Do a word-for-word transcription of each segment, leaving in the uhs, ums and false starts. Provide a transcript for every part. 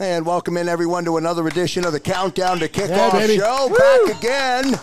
And welcome in, everyone, to another edition of the Countdown to Kickoff yeah, Show. Woo! Back again.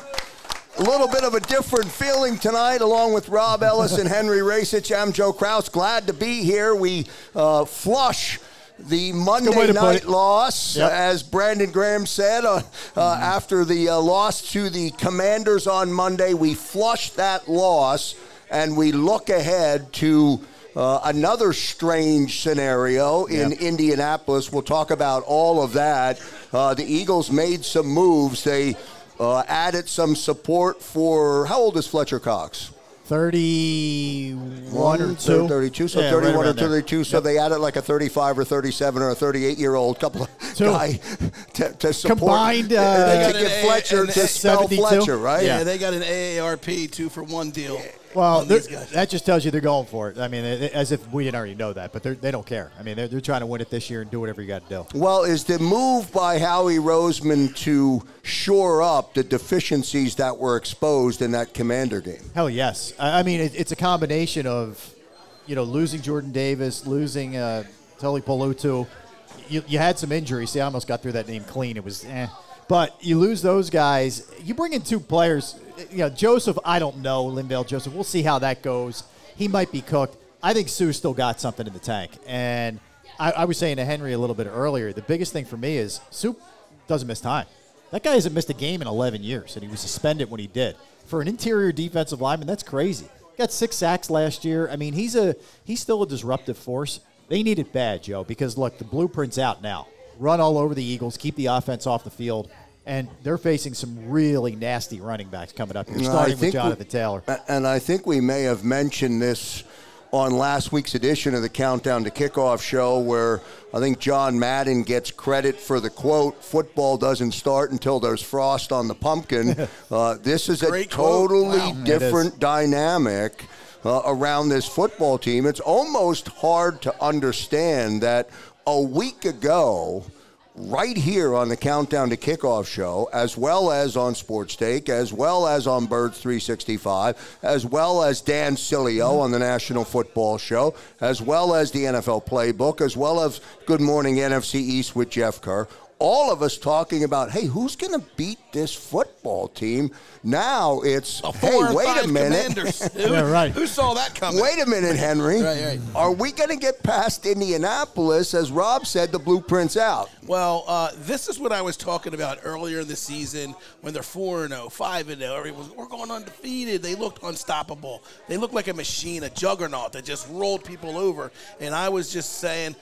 A little bit of a different feeling tonight, along with Rob Ellis and Henry Racich. I'm Joe Kraus. Glad to be here. We uh, flush the Monday night loss, yep. uh, as Brandon Graham said, uh, uh, mm-hmm. after the uh, loss to the Commanders on Monday. We flush that loss, and we look ahead to Uh, another strange scenario in yep. Indianapolis. We'll talk about all of that. Uh, the Eagles made some moves. They uh, added some support for, how old is Fletcher Cox? thirty-one or two. thirty-two, so yeah, thirty-one right or thirty-two. There. So yep. they added like a thirty-five or thirty-seven or a thirty-eight-year-old couple of so guy to, to support. Combined. Uh, to get Fletcher to spell Fletcher, right? Yeah, yeah, they got an A A R P two for one deal. Yeah. Well, that just tells you they're going for it. I mean, it, as if we didn't already know that, but they don't care. I mean, they're, they're trying to win it this year and do whatever you got to do. Well, is the move by Howie Roseman to shore up the deficiencies that were exposed in that Commander game? Hell yes. I, I mean, it, it's a combination of, you know, losing Jordan Davis, losing uh, Tuli Tuipulotu. You, you had some injuries. See, I almost got through that name clean. It was eh. But you lose those guys. You bring in two players. You know, Joseph, I don't know, Linval Joseph. We'll see how that goes. He might be cooked. I think Suh still got something in the tank. And I, I was saying to Henry a little bit earlier, the biggest thing for me is Suh doesn't miss time. That guy hasn't missed a game in eleven years, and he was suspended when he did. For an interior defensive lineman, that's crazy. He got six sacks last year. I mean, he's a he's still a disruptive force. They need it bad, Joe, because, look, the blueprint's out now. Run all over the Eagles, keep the offense off the field, and they're facing some really nasty running backs coming up here, starting with Jonathan Taylor. And I think we may have mentioned this on last week's edition of the Countdown to Kickoff Show, where I think John Madden gets credit for the quote, football doesn't start until there's frost on the pumpkin. uh, this is a totally different dynamic uh, around this football team. It's almost hard to understand that a week ago, right here on the Countdown to Kickoff Show, as well as on Sports Take, as well as on Birds three sixty-five, as well as Dan Sileo on the National Football Show, as well as the N F L Playbook, as well as Good Morning N F C East with Jeff Kerr, all of us talking about, hey, who's going to beat this football team? Now it's, a hey, wait a minute. yeah, right. Who saw that coming? Wait a minute, Henry. right, right. Are we going to get past Indianapolis? As Rob said, the blueprint's out. Well, uh, this is what I was talking about earlier in the season when they're four and oh, five and oh. Everyone, we're going undefeated. They looked unstoppable. They looked like a machine, a juggernaut that just rolled people over. And I was just saying,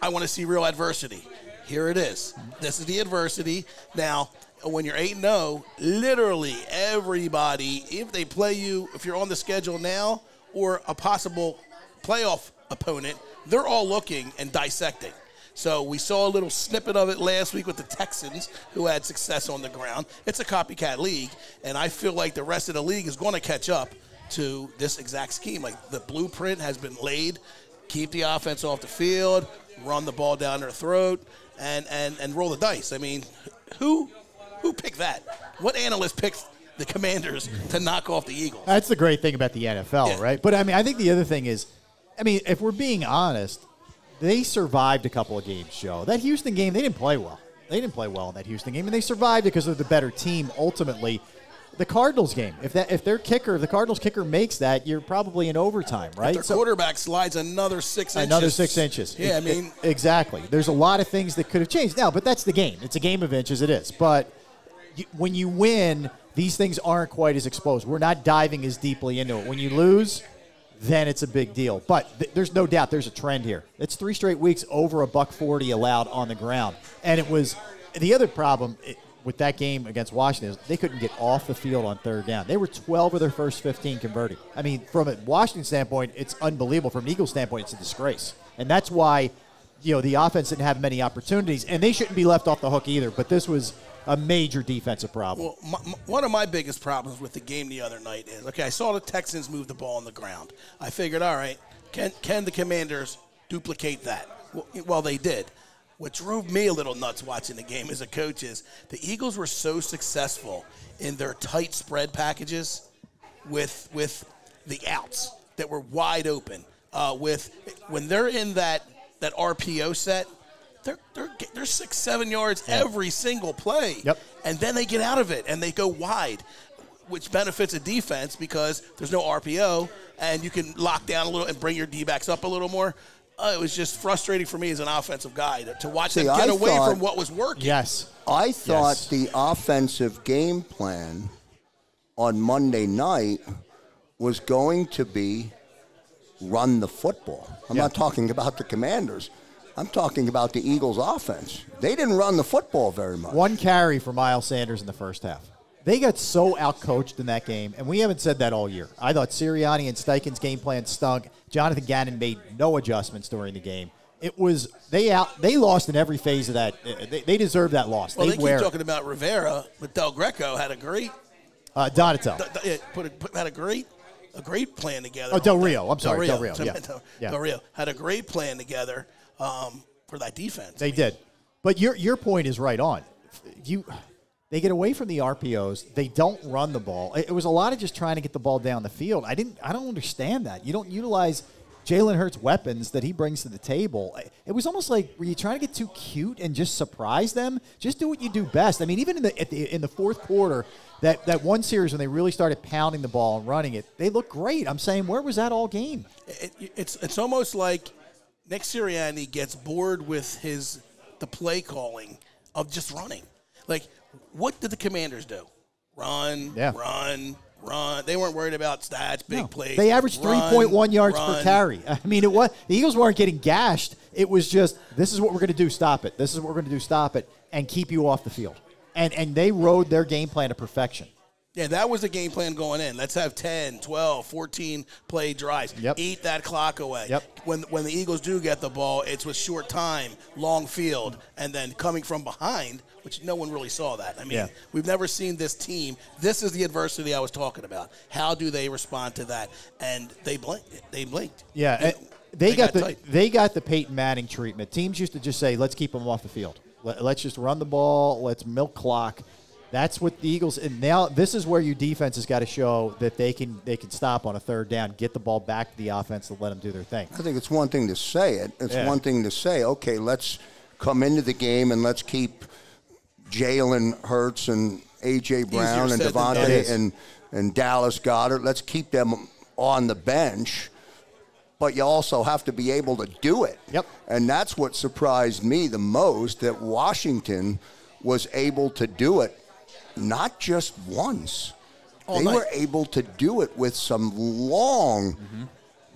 I want to see real adversity. Here it is. This is the adversity. Now, when you're eight and oh, literally everybody, if they play you, if you're on the schedule now or a possible playoff opponent, they're all looking and dissecting. So we saw a little snippet of it last week with the Texans, who had success on the ground. It's a copycat league, and I feel like the rest of the league is going to catch up to this exact scheme. Like, the blueprint has been laid. Keep the offense off the field, run the ball down their throat, and, and, and roll the dice. I mean, who who picked that? What analyst picked the Commanders to knock off the Eagles? That's the great thing about the N F L, yeah. right? But, I mean, I think the other thing is, I mean, if we're being honest, they survived a couple of games, Joe. That Houston game, they didn't play well. They didn't play well in that Houston game, and they survived because they're the better team ultimately. The Cardinals game, if that if their kicker, if the Cardinals kicker makes that, you're probably in overtime, right? If their so, quarterback slides another six inches. Another six inches. Yeah, it, I mean. It, exactly. There's a lot of things that could have changed now, but that's the game. It's a game of inches, it is. But you, when you win, these things aren't quite as exposed. We're not diving as deeply into it. When you lose, then it's a big deal. But th there's no doubt there's a trend here. It's three straight weeks over a buck forty allowed on the ground. And it was the other problem it, with that game against Washington, they couldn't get off the field on third down. They were twelve of their first fifteen converted. I mean, from a Washington standpoint, it's unbelievable. From an Eagles standpoint, it's a disgrace. And that's why, you know, the offense didn't have many opportunities. And they shouldn't be left off the hook either. But this was a major defensive problem. Well, my, my, one of my biggest problems with the game the other night is, okay, I saw the Texans move the ball on the ground. I figured, all right, can, can the Commanders duplicate that? Well, well they did. What drove me a little nuts watching the game as a coach is the Eagles were so successful in their tight spread packages with with the outs that were wide open. Uh, with when they're in that, that R P O set, they're they're they're six, seven yards yeah. every single play. Yep. And then they get out of it and they go wide, which benefits a defense because there's no R P O and you can lock down a little and bring your D-backs up a little more. Uh, it was just frustrating for me as an offensive guy to, to watch See, them get I away thought, from what was working. Yes. I thought yes. the offensive game plan on Monday night was going to be run the football. I'm yeah. not talking about the Commanders. I'm talking about the Eagles' offense. They didn't run the football very much. One carry for Miles Sanders in the first half. They got so outcoached in that game, and we haven't said that all year. I thought Sirianni and Steichen's game plan stunk. Jonathan Gannon made no adjustments during the game. It was they out they lost in every phase of that. They, they deserved that loss. Well, they, they keep talking it. about Rivera, but Del Greco had a great uh, Donatel put, a, put had a great a great plan together. Oh, Del Rio. That. I'm sorry, Del Rio. Del Rio. Yeah. Del, yeah. Del Rio had a great plan together um, for that defense. They I mean. did, but your your point is right on. You. They get away from the R P Os. They don't run the ball. It was a lot of just trying to get the ball down the field. I didn't. I don't understand that. You don't utilize Jalen Hurts' weapons that he brings to the table. It was almost like were you trying to get too cute and just surprise them? Just do what you do best. I mean, even in the, at the in the fourth quarter, that that one series when they really started pounding the ball and running it, they looked great. I'm saying, where was that all game? It, it's it's almost like Nick Sirianni gets bored with his the play calling of just running, like. What did the Commanders do? Run, yeah. run, run. They weren't worried about stats, big no. plays. They averaged three point one yards run. per carry. I mean, it was the Eagles weren't getting gashed. It was just, this is what we're going to do, stop it. This is what we're going to do, stop it, and keep you off the field. And and they rode their game plan to perfection. Yeah, that was the game plan going in. Let's have ten, twelve, fourteen play drives. Yep. Eat that clock away. Yep. When when the Eagles do get the ball, it's with short time, long field, and then coming from behind, which no one really saw that. I mean, yeah. we've never seen this team. This is the adversity I was talking about. How do they respond to that? And they blinked. They blinked. Yeah, and they, they got, got the tight. They got the Peyton Manning treatment. Teams used to just say, let's keep them off the field. Let, let's just run the ball. Let's milk clock. That's what the Eagles, and now this is where your defense has got to show that they can they can stop on a third down, get the ball back to the offense, and let them do their thing. I think it's one thing to say it. It's yeah. one thing to say, okay, let's come into the game and let's keep Jalen Hurts and A J. Brown and Devontae and, and Dallas Goedert. Let's keep them on the bench. But you also have to be able to do it. Yep. And that's what surprised me the most, that Washington was able to do it. Not just once. All they night. were able to do it with some long mm-hmm.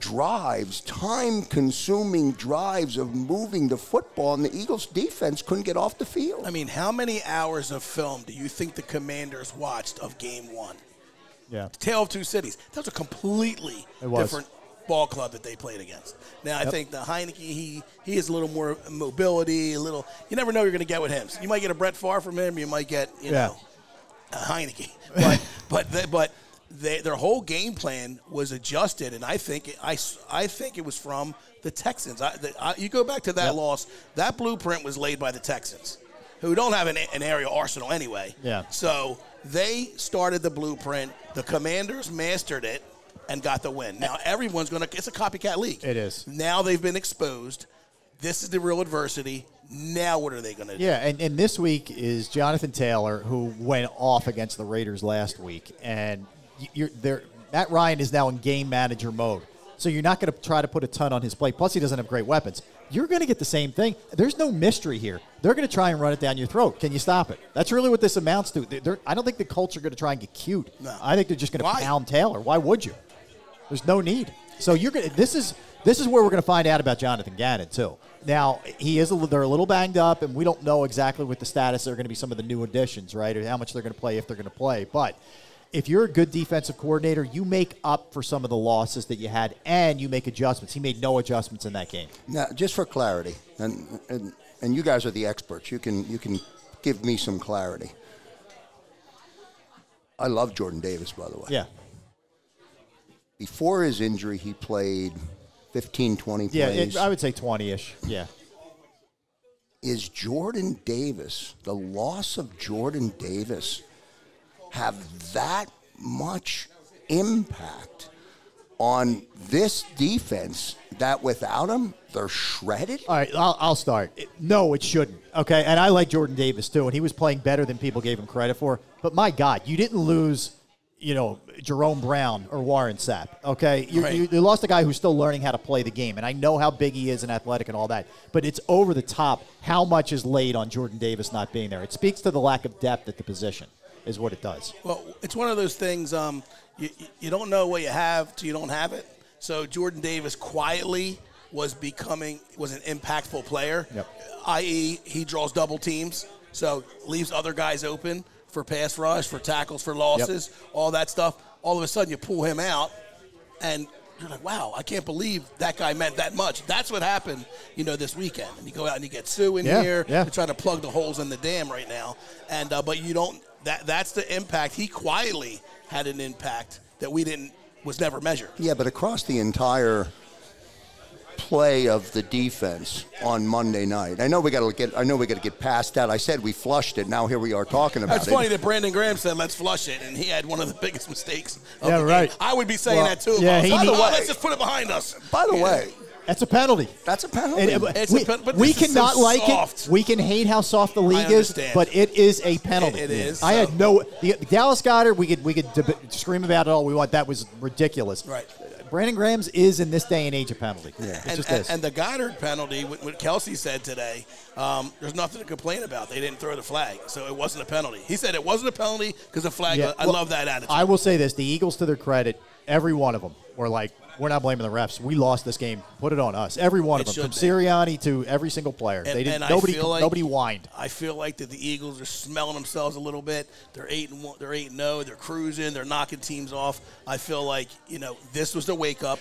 drives, time-consuming drives of moving the football, and the Eagles' defense couldn't get off the field. I mean, how many hours of film do you think the Commanders watched of Game One? Yeah, Tale of Two Cities. That was a completely was. different ball club that they played against. Now, yep. I think the Heineke, he he has a little more mobility, a little. You never know you're going to get with him. So you might get a Brett Favre from him. You might get you yeah. know. Uh, Heineke, but but they, but they, their whole game plan was adjusted, and I think it, I I think it was from the Texans. I, the, I, you go back to that yep. loss; that blueprint was laid by the Texans, who don't have an, an aerial arsenal anyway. Yeah. So they started the blueprint. The Commanders mastered it and got the win. Now everyone's going to—it's a copycat league. It is. Now they've been exposed. This is the real adversity. Now what are they going to do? Yeah, and, and this week is Jonathan Taylor, who went off against the Raiders last week. And you're, they're, Matt Ryan is now in game manager mode. So you're not going to try to put a ton on his plate. Plus, he doesn't have great weapons. You're going to get the same thing. There's no mystery here. They're going to try and run it down your throat. Can you stop it? That's really what this amounts to. They're, they're, I don't think the Colts are going to try and get cute. No. I think they're just going to pound Taylor. Why would you? There's no need. So you're going to – this is – This is where we're going to find out about Jonathan Gannon, too. Now, he is a, they're a little banged up, and we don't know exactly what the status are going to be some of the new additions, right, or how much they're going to play if they're going to play. But if you're a good defensive coordinator, you make up for some of the losses that you had, and you make adjustments. He made no adjustments in that game. Now, just for clarity, and and, and you guys are the experts. You can, you can give me some clarity. I love Jordan Davis, by the way. Yeah. Before his injury, he played fifteen, twenty plays. Yeah, it, I would say twenty-ish, yeah. Is Jordan Davis, the loss of Jordan Davis, have that much impact on this defense that without him, they're shredded? All right, I'll, I'll start. It, no, it shouldn't, okay? And I like Jordan Davis, too, and he was playing better than people gave him credit for. But, my God, you didn't lose, you know, Jerome Brown or Warren Sapp, okay? You, right. you, you lost a guy who's still learning how to play the game, and I know how big he is and athletic and all that, but it's over the top how much is laid on Jordan Davis not being there. It speaks to the lack of depth at the position is what it does. Well, it's one of those things um, you, you don't know what you have till you don't have it. So Jordan Davis quietly was becoming was an impactful player, yep. that is he draws double teams, so leaves other guys open for pass rush, for tackles, for losses, yep. all that stuff. All of a sudden you pull him out, and you're like, wow, I can't believe that guy meant that much. That's what happened, you know, this weekend. And you go out and you get Sue in yeah, here yeah. to try to plug the holes in the dam right now. And uh, But you don't – that that's the impact. He quietly had an impact that we didn't – was never measured. Yeah, but across the entire play of the defense on Monday night, I know we got to get. I know we got to get past that. I said we flushed it. Now here we are talking about it. That's funny that Brandon Graham said let's flush it, and he had one of the biggest mistakes. Of yeah, the right. Game. I would be saying well, that too. Yeah, he, by the way, oh, let's just put it behind us. By the yeah. way. That's a penalty. That's a penalty. And, it's we a pen but we cannot so like soft. It. We can hate how soft the league is, but it is a penalty. It, it is. I so. had no the, Dallas Goedert. We could we could scream about it all we want. That was ridiculous. Right. Brandon Graham's is in this day and age a penalty. Yeah. And, just and, and the Goedert penalty, what Kelce said today, um, there's nothing to complain about. They didn't throw the flag, so it wasn't a penalty. He said it wasn't a penalty because the flag. Yeah. Was, well, I love that attitude. I will say this: the Eagles, to their credit, every one of them were like. We're not blaming the refs. We lost this game. Put it on us. Every one of them, from Sirianni to every single player. They didn't. Nobody. Nobody whined. I feel like that the Eagles are smelling themselves a little bit. They're eight and one. They're eight and zero. They're cruising. They're knocking teams off. I feel like you know this was the wake up.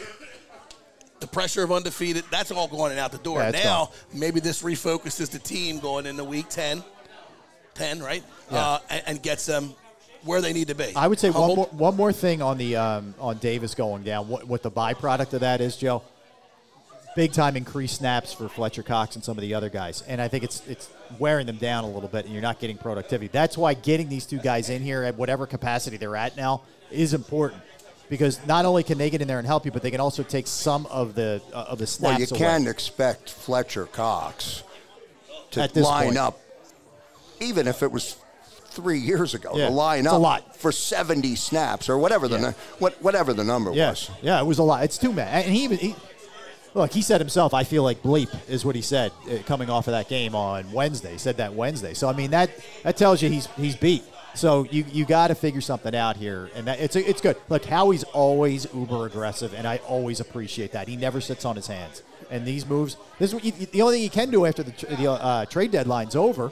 The pressure of undefeated. That's all going and out the door. Yeah, now gone. Maybe this refocuses the team going into week ten, ten right? Yeah. Uh, and, and gets them. Where they need to be. I would say one more, one more thing on the um, on Davis going down. What, what the byproduct of that is, Joe? Big time increased snaps for Fletcher Cox and some of the other guys, and I think it's it's wearing them down a little bit, and you're not getting productivity. That's why getting these two guys in here at whatever capacity they're at now is important, because not only can they get in there and help you, but they can also take some of the uh, of the snaps. Well, you away. Can expect Fletcher Cox to line point. Up, even if it was. Three years ago yeah. to line up a lot. For seventy snaps or whatever the yeah. what whatever the number yeah. was. Yeah, it was a lot. It's too many. And he even he, look, he said himself, "I feel like bleep" is what he said uh, coming off of that game on Wednesday. He said that Wednesday. So I mean that that tells you he's he's beat. So you you got to figure something out here, and that, it's it's good. Look, Howie's always uber aggressive, and I always appreciate that. He never sits on his hands. And these moves, this is what you, the only thing you can do after the the uh, trade deadline's over.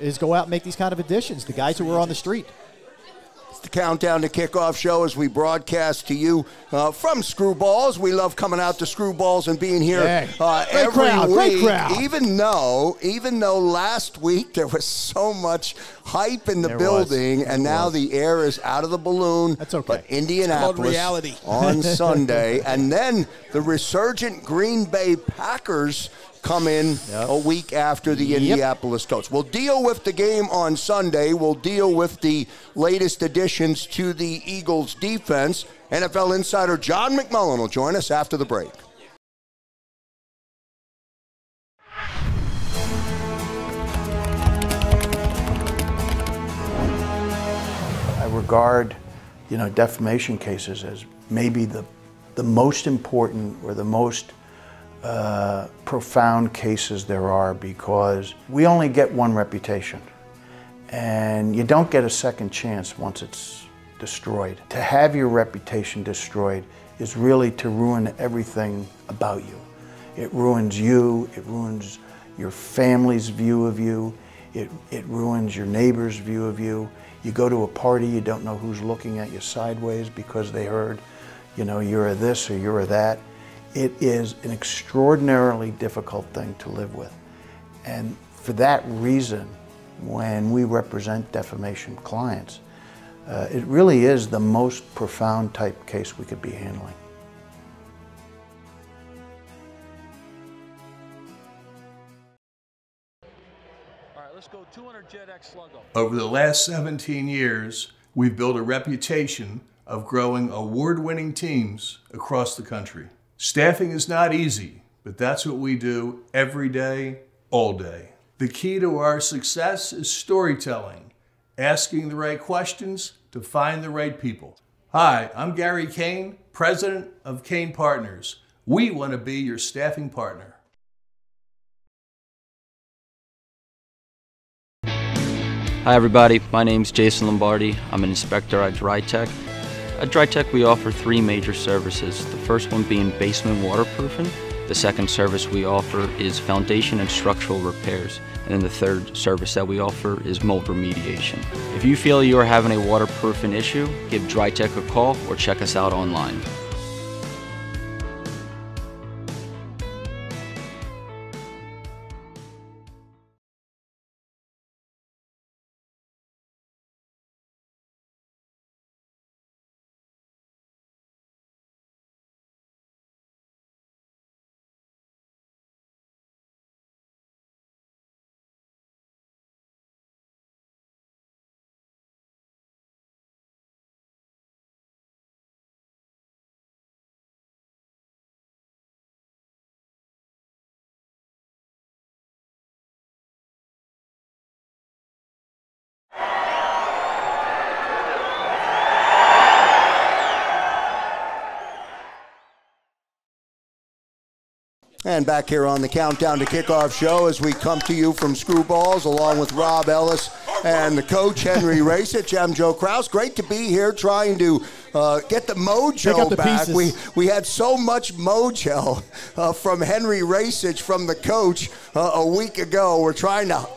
Is go out and make these kind of additions, the guys who were on the street. It's the Countdown to Kickoff show as we broadcast to you uh, from Screwballs. We love coming out to Screwballs and being here yeah. uh, great every crowd, week. Great crowd. Even though, even though last week there was so much hype in the there building, was. and there now was. the air is out of the balloon. That's okay. But Indianapolis reality. on Sunday, and then the resurgent Green Bay Packers. Come in yep. a week after the yep. Indianapolis Colts. We'll deal with the game on Sunday. We'll deal with the latest additions to the Eagles defense. N F L insider John McMullen will join us after the break. I regard, you know, defamation cases as maybe the, the most important or the most Uh, profound cases there are, because we only get one reputation and you don't get a second chance once it's destroyed. To have your reputation destroyed is really to ruin everything about you. It ruins you, it ruins your family's view of you, it, it ruins your neighbor's view of you. You go to a party, you don't know who's looking at you sideways because they heard, you know, you're a this or you're a that. It is an extraordinarily difficult thing to live with. And for that reason, when we represent defamation clients, uh, it really is the most profound type case we could be handling. All right, let's go two hundred Jet X Sluggo. Over the last seventeen years, We've built a reputation of growing award-winning teams across the country. Staffing is not easy, but that's what we do every day, all day. The key to our success is storytelling, asking the right questions to find the right people. Hi, I'm Gary Kane, president of Kane Partners. We want to be your staffing partner. Hi everybody, my name is Jason Lombardi. I'm an inspector at DryTech. At DryTech we offer three major services, the first one being basement waterproofing, the second service we offer is foundation and structural repairs, and then the third service that we offer is mold remediation. If you feel you are having a waterproofing issue, give DryTech a call or check us out online. And back here on the Countdown to Kickoff show as we come to you from Screwballs along with Rob Ellis and the coach, Henry Racich. I'm Joe Kraus. Great to be here trying to uh, get the mojo the back. We, we had so much mojo uh, from Henry Racich, from the coach, uh, a week ago. We're trying to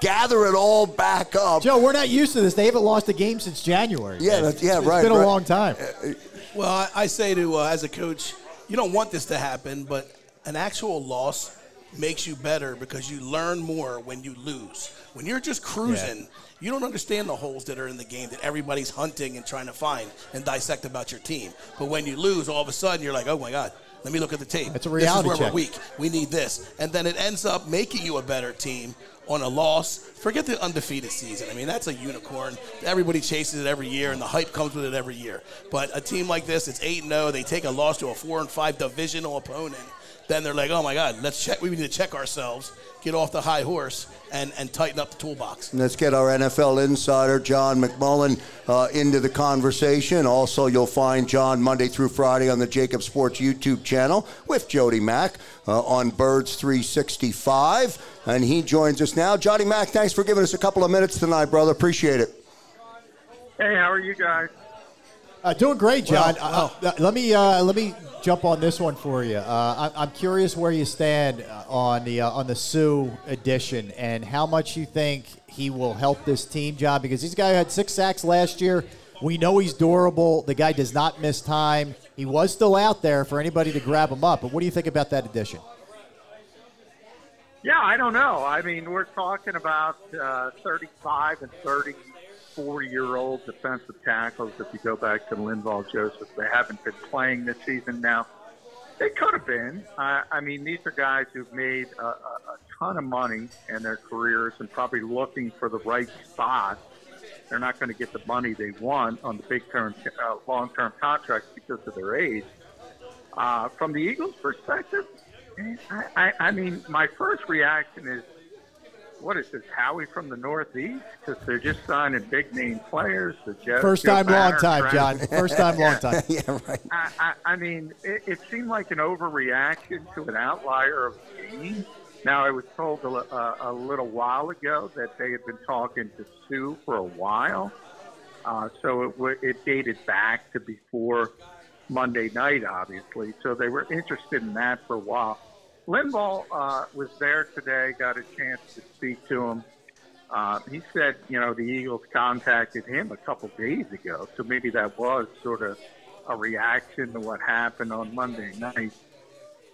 gather it all back up. Joe, we're not used to this. They haven't lost a game since January. Yeah, that's, yeah, it's, right. It's been right. a long time. Well, I, I say to, uh, as a coach, you don't want this to happen, but an actual loss makes you better because you learn more when you lose. When you're just cruising, yeah. you don't understand the holes that are in the game that everybody's hunting and trying to find and dissect about your team. But when you lose, all of a sudden you're like, oh, my God, let me look at the tape. It's a reality check. This is where we're weak. We need this. And then it ends up making you a better team on a loss. Forget the undefeated season. I mean, that's a unicorn. Everybody chases it every year, and the hype comes with it every year. But a team like this, it's eight and oh. They take a loss to a four and five divisional opponent. Then they're like, oh, my God, let's check. We need to check ourselves, get off the high horse, and, and tighten up the toolbox. Let's get our N F L insider, John McMullen, uh, into the conversation. Also, you'll find John Monday through Friday on the Jacob Sports YouTube channel with Jody Mack uh, on Birds three sixty-five. And he joins us now. Jody Mack, thanks for giving us a couple of minutes tonight, brother. Appreciate it. Hey, how are you guys? Uh, doing great, John. Well, well. Uh, let me uh, let me jump on this one for you. Uh, I, I'm curious where you stand on the uh, on the Suh edition and how much you think he will help this team, John. Because this guy had six sacks last year. We know he's durable. The guy does not miss time. He was still out there for anybody to grab him up. But what do you think about that addition? Yeah, I don't know. I mean, we're talking about uh, thirty-five and thirty. four-year-old defensive tackles. If you go back to Linval Joseph, they haven't been playing this season now. They could have been. I, I mean, these are guys who've made a, a, a ton of money in their careers and probably looking for the right spot. They're not going to get the money they want on the big-term, uh, long-term contracts because of their age. Uh, from the Eagles' perspective, I, I, I mean, my first reaction is, what is this, Howie from the Northeast? Because they're just signing big-name players. The Jeff, First Joe time, Banner, long time, John. First time, long time. Yeah, right. I, I, I mean, it, it seemed like an overreaction to an outlier of the team. Now, I was told a, a, a little while ago that they had been talking to Suh for a while. Uh, so it, w it dated back to before Monday night, obviously. So they were interested in that for a while. Linval uh, was there today, got a chance to speak to him. Uh, he said, you know, the Eagles contacted him a couple days ago, so maybe that was sort of a reaction to what happened on Monday night.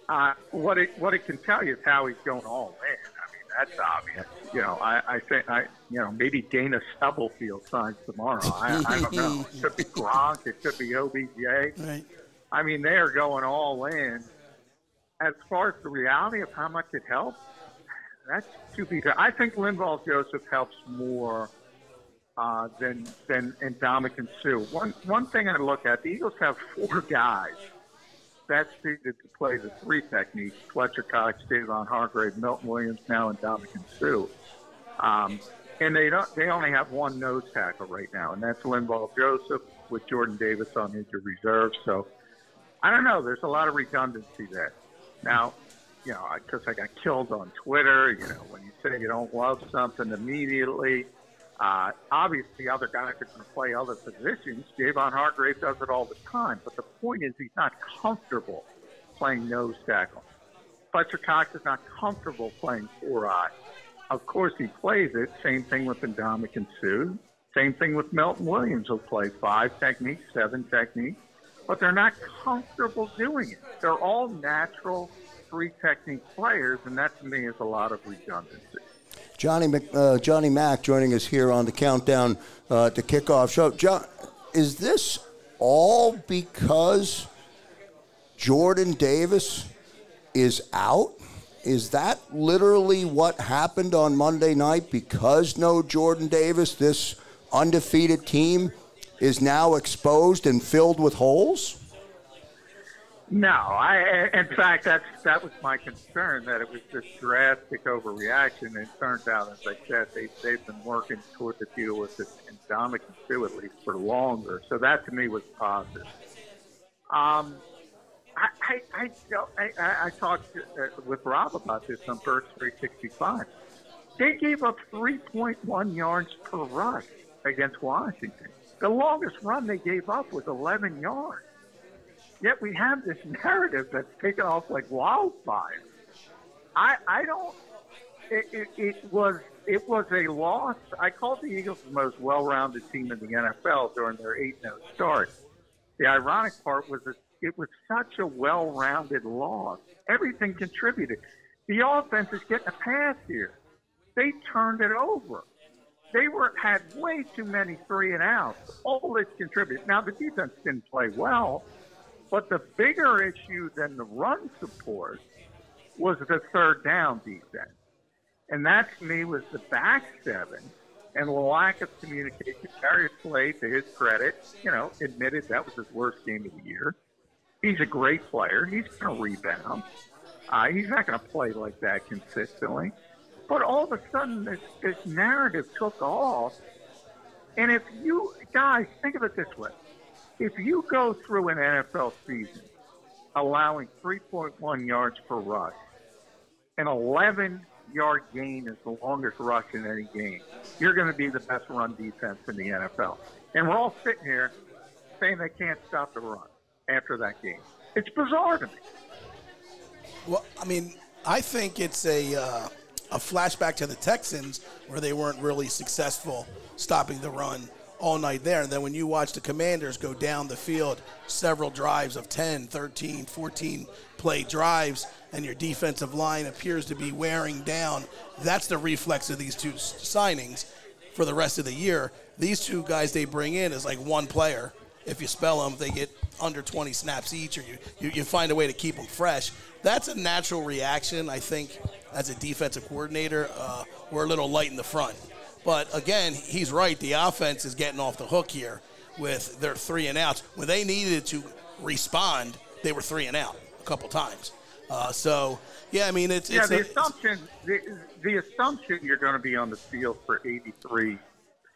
Uh, what it what it can tell you is how he's going all in. I mean, that's obvious. You know, I, I think I you know maybe Dana Stubblefield signs tomorrow. I, I don't know. It could be Gronk. It could be O B J. Right. I mean, they are going all in. As far as the reality of how much it helps, that's to be fair. I think Linval Joseph helps more uh, than than Ndamukong Suh. One one thing I look at, the Eagles have four guys that's suited to play the three technique: Fletcher Cox, Javon Hargrave, Milton Williams, now Ndamukong Suh. Um, and they don't they only have one nose tackle right now, and that's Linval Joseph, with Jordan Davis on injured reserve. So I don't know. There's a lot of redundancy there. Now, you know, because I got killed on Twitter, you know, when you say you don't love something immediately, uh, obviously other guys are going to play other positions. Javon Hargrave does it all the time. But the point is he's not comfortable playing nose tackle. Fletcher Cox is not comfortable playing four-eye. Of course he plays it. Same thing with Ndamukong Suh. Same thing with Milton Williams, who'll play five technique, seven technique, but they're not comfortable doing it. They're all natural three technique players, and that to me is a lot of redundancy. Johnny, uh, Johnny Mack joining us here on the Countdown uh, to Kickoff show. John, is this all because Jordan Davis is out? Is that literally what happened on Monday night? Because no Jordan Davis, this undefeated team is now exposed and filled with holes? No, I, in fact, that's, that was my concern, that it was this drastic overreaction. It turns out, as I said, they, they've been working toward the deal with this Ndamukong Suh, at least for longer. So that, to me, was positive. Um, I, I, I, I, I talked with Rob about this on Birch three sixty-five. They gave up three point one yards per rush against Washington. The longest run they gave up was eleven yards. Yet we have this narrative that's taken off like wildfire. I I don't. It, it, it was it was a loss. I called the Eagles the most well-rounded team in the N F L during their eight and oh start. The ironic part was that it was such a well-rounded loss. Everything contributed. The offense is getting a pass here. They turned it over. They were had way too many three and outs. All this contributed. Now, the defense didn't play well, but the bigger issue than the run support was the third down defense. And that, to me, was the back seven and the lack of communication. Darius Slay, to his credit, you know, admitted that was his worst game of the year. He's a great player. He's going to rebound. Uh, he's not going to play like that consistently. But all of a sudden, this, this narrative took off. And if you, guys, think of it this way. If you go through an N F L season allowing three point one yards per rush, an eleven-yard gain is the longest rush in any game, you're going to be the best run defense in the N F L. And we're all sitting here saying they can't stop the run after that game. It's bizarre to me. Well, I mean, I think it's a... Uh... a flashback to the Texans, where they weren't really successful stopping the run all night there. And then when you watch the Commanders go down the field several drives of ten, thirteen, fourteen play drives, and your defensive line appears to be wearing down, that's the reflex of these two signings for the rest of the year. These two guys they bring in is like one player. If you spell them, they get under twenty snaps each, or you, you, you find a way to keep them fresh. That's a natural reaction, I think. As a defensive coordinator, uh, we're a little light in the front. But, again, he's right. The offense is getting off the hook here with their three and outs. When they needed to respond, they were three and out a couple times. Uh, so, yeah, I mean, it's... Yeah, it's the, a, assumption, it's, the, the assumption you're going to be on the field for eighty-three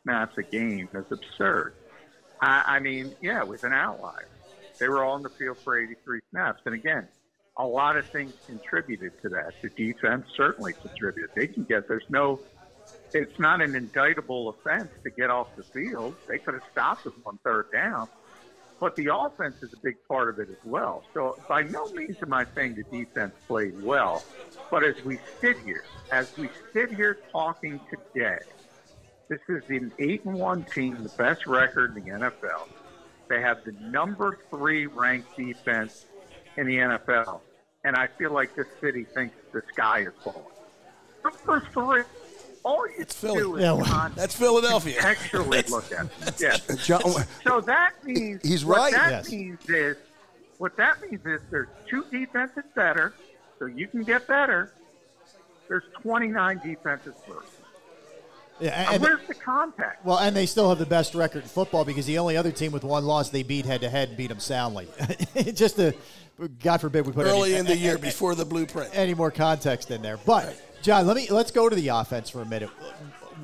snaps a game is absurd. I, I mean, yeah, it was an outlier. They were all on the field for eighty-three snaps. And, again... a lot of things contributed to that. The defense certainly contributed. They can get, there's no, it's not an indictable offense to get off the field. They could have stopped us on third down, but the offense is a big part of it as well. So by no means am I saying the defense played well, but as we sit here, as we sit here talking today, this is an eight and one team, the best record in the N F L. They have the number three ranked defense in the N F L. And I feel like this city thinks the sky is falling. Number three, all you it's do Philly. Is yeah, well, that's Philadelphia. Actually, look at it. Yeah. John, so that means he's right. What that yes. means is what that means is there's two defenses better, so you can get better. There's twenty-nine defenses worse. Yeah, and where's the contact? Well, and they still have the best record in football because the only other team with one loss they beat head-to-head and beat them soundly. Just to, God forbid we put early any, in the year any, before the blueprint. Any more context in there. But, John, let me, let's go to the offense for a minute.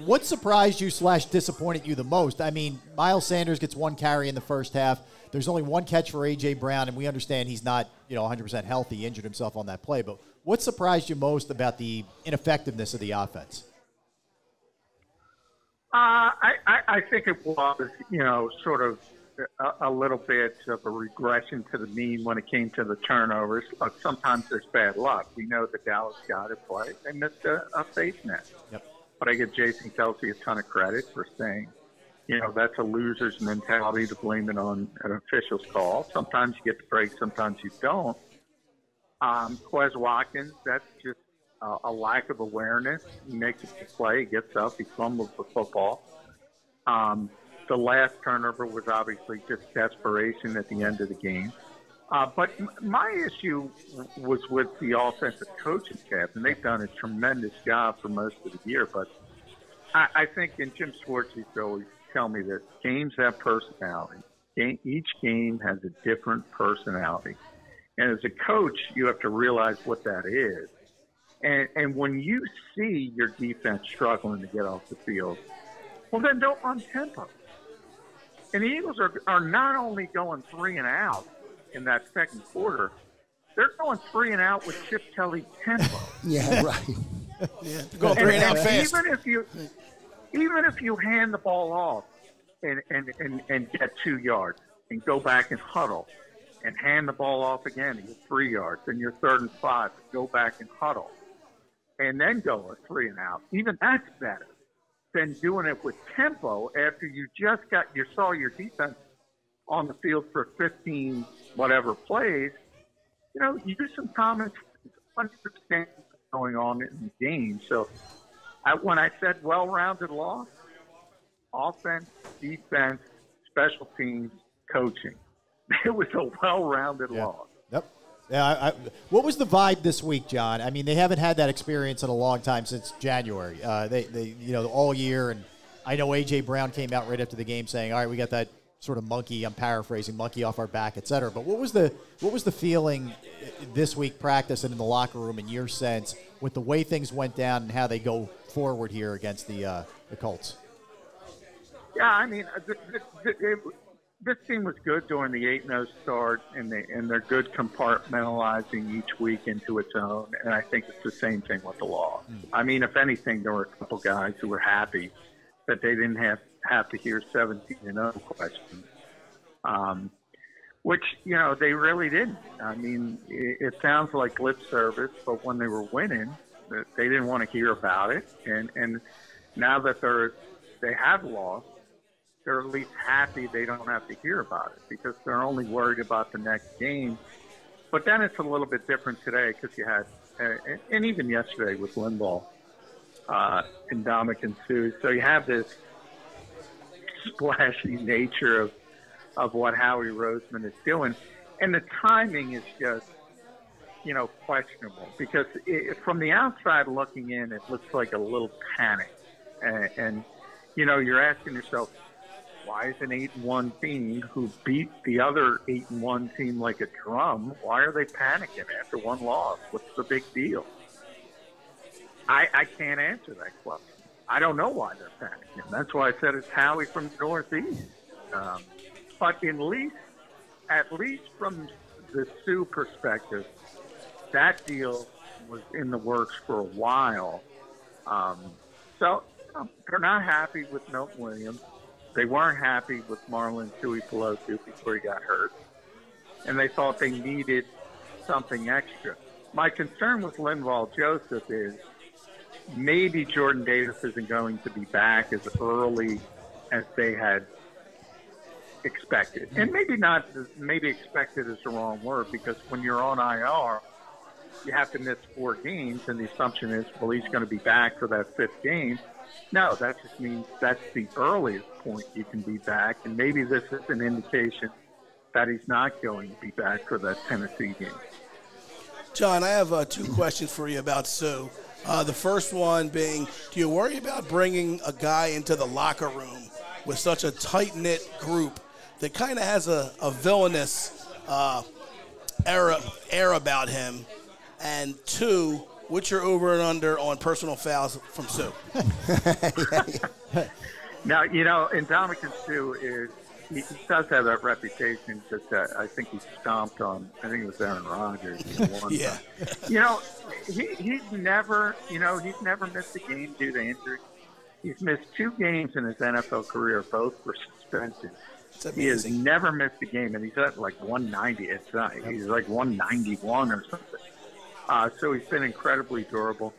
What surprised you slash disappointed you the most? I mean, Miles Sanders gets one carry in the first half. There's only one catch for A J. Brown, and we understand he's not, you know, one hundred percent healthy. He injured himself on that play. But what surprised you most about the ineffectiveness of the offense? Uh, I, I, I think it was, you know, sort of a, a little bit of a regression to the mean when it came to the turnovers. Look, sometimes there's bad luck. We know that Dallas Goedert played. They missed a, a safe net. Yep. But I give Jason Kelce a ton of credit for saying, you know, that's a loser's mentality to blame it on an official's call. Sometimes you get the break, sometimes you don't. Um, Quez Watkins, that's just Uh, a lack of awareness. He makes a play, he gets up, he fumbles the football. Um, the last turnover was obviously just desperation at the end of the game. Uh, but m- my issue was with the offensive coaching staff, and they've done a tremendous job for most of the year. But I, I think, and Jim Schwartz used to always tell me this, games have personality. Game- each game has a different personality. And as a coach, you have to realize what that is. And, and when you see your defense struggling to get off the field, well, then don't run tempo. And the Eagles are, are not only going three and out in that second quarter, they're going three and out with Chip Kelly tempo. Yeah, right. Yeah, going three and, and out fast. Even if you, even if you hand the ball off and, and, and, and get two yards and go back and huddle and hand the ball off again and get three yards, and you're third and five, go back and huddle, and then go a three and out. Even that's better than doing it with tempo after you just got, you saw your defense on the field for fifteen whatever plays. You know, you do some comments, understand what's going on in the game. So I, when I said well-rounded loss, offense, defense, special teams, coaching, it was a well-rounded yeah. loss. Yep. Yeah, I, I, what was the vibe this week, John? I mean, they haven't had that experience in a long time since January. Uh, they, they, you know, all year. And I know A J. Brown came out right after the game saying, "All right, we got that sort of monkey." I'm paraphrasing, "monkey off our back," et cetera. But what was the what was the feeling this week, practice and in the locker room, in your sense, with the way things went down and how they go forward here against the uh, the Colts? Yeah, I mean, the, the, the, it, this team was good during the eight and oh start, and, they, and they're good compartmentalizing each week into its own, and I think it's the same thing with the loss. Mm. I mean, if anything, there were a couple guys who were happy that they didn't have, have to hear seventeen and oh questions, um, which, you know, they really didn't. I mean, it, it sounds like lip service, but when they were winning, they didn't want to hear about it, and, and now that they're, they have lost, they're at least happy they don't have to hear about it because they're only worried about the next game. But then it's a little bit different today because you had, uh, and even yesterday with Linval uh, and Ndamukong Suh. So you have this splashy nature of, of what Howie Roseman is doing. And the timing is just, you know, questionable because it, from the outside looking in, it looks like a little panic. And, and you know, you're asking yourself, why is an eight and one team who beat the other eight and one team like a drum, why are they panicking after one loss? What's the big deal? I, I can't answer that question. I don't know why they're panicking. That's why I said it's Howie from the Northeast. Um, but at least, at least from the Sue perspective, that deal was in the works for a while. Um, so um, they're not happy with Milton Williams. They weren't happy with Marlon Tuipulotu before he got hurt, and they thought they needed something extra. My concern with Linval Joseph is maybe Jordan Davis isn't going to be back as early as they had expected. And maybe not, maybe expected is the wrong word, because when you're on I R, you have to miss four games, and the assumption is, well, he's going to be back for that fifth game. No, that just means that's the earliest point you can be back, and maybe this is an indication that he's not going to be back for that Tennessee game. John, I have uh, two questions for you about Sue. Uh, the first one being, do you worry about bringing a guy into the locker room with such a tight-knit group that kind of has a, a villainous uh, era, air about him? And two, what's your over and under on personal fouls from Sue? Now, you know, Ndamukong Suh is, he, he does have that reputation that uh, I think he stomped on, I think it was Aaron Rodgers. You know, yeah. You know, he, he's never, you know, he's never missed a game due to injury. He's missed two games in his N F L career, both for suspension. He has never missed a game, and he's at like one ninety. It's not, he's like one ninety-one or something. Uh, so he's been incredibly durable.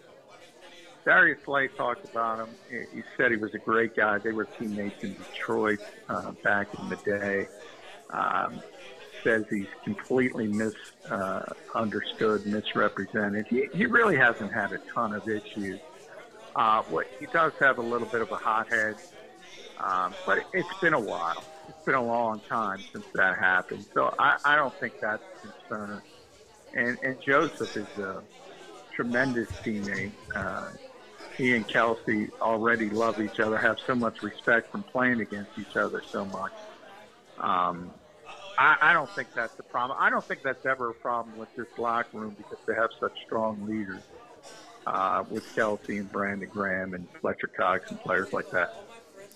Darius Slay talked about him. He, he said he was a great guy. They were teammates in Detroit uh, back in the day. Um, says he's completely misunderstood, uh, misrepresented. He, he really hasn't had a ton of issues. Uh, what, he does have a little bit of a hothead, um, but it, it's been a while. It's been a long time since that happened. So I, I don't think that's a concern. And, and Joseph is a tremendous teammate. Uh, he and Kelce already love each other, have so much respect from playing against each other so much. Um, I, I don't think that's a problem. I don't think that's ever a problem with this locker room because they have such strong leaders uh, with Kelce and Brandon Graham and Fletcher Cox and players like that.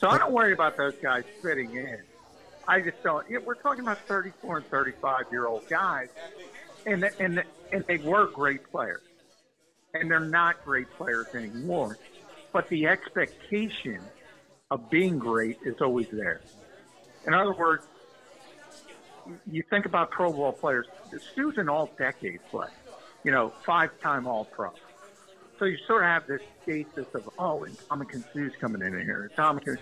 So I don't worry about those guys fitting in. I just don't. We're talking about thirty-four and thirty-five-year-old guys, and the, and the, and they were great players. And they're not great players anymore. But the expectation of being great is always there. In other words, you think about Pro Bowl players. Sue's an all-decade player, you know, five-time all-pro. So you sort of have this basis of, oh, Ndamukong Suh's coming in here. Ndamukong,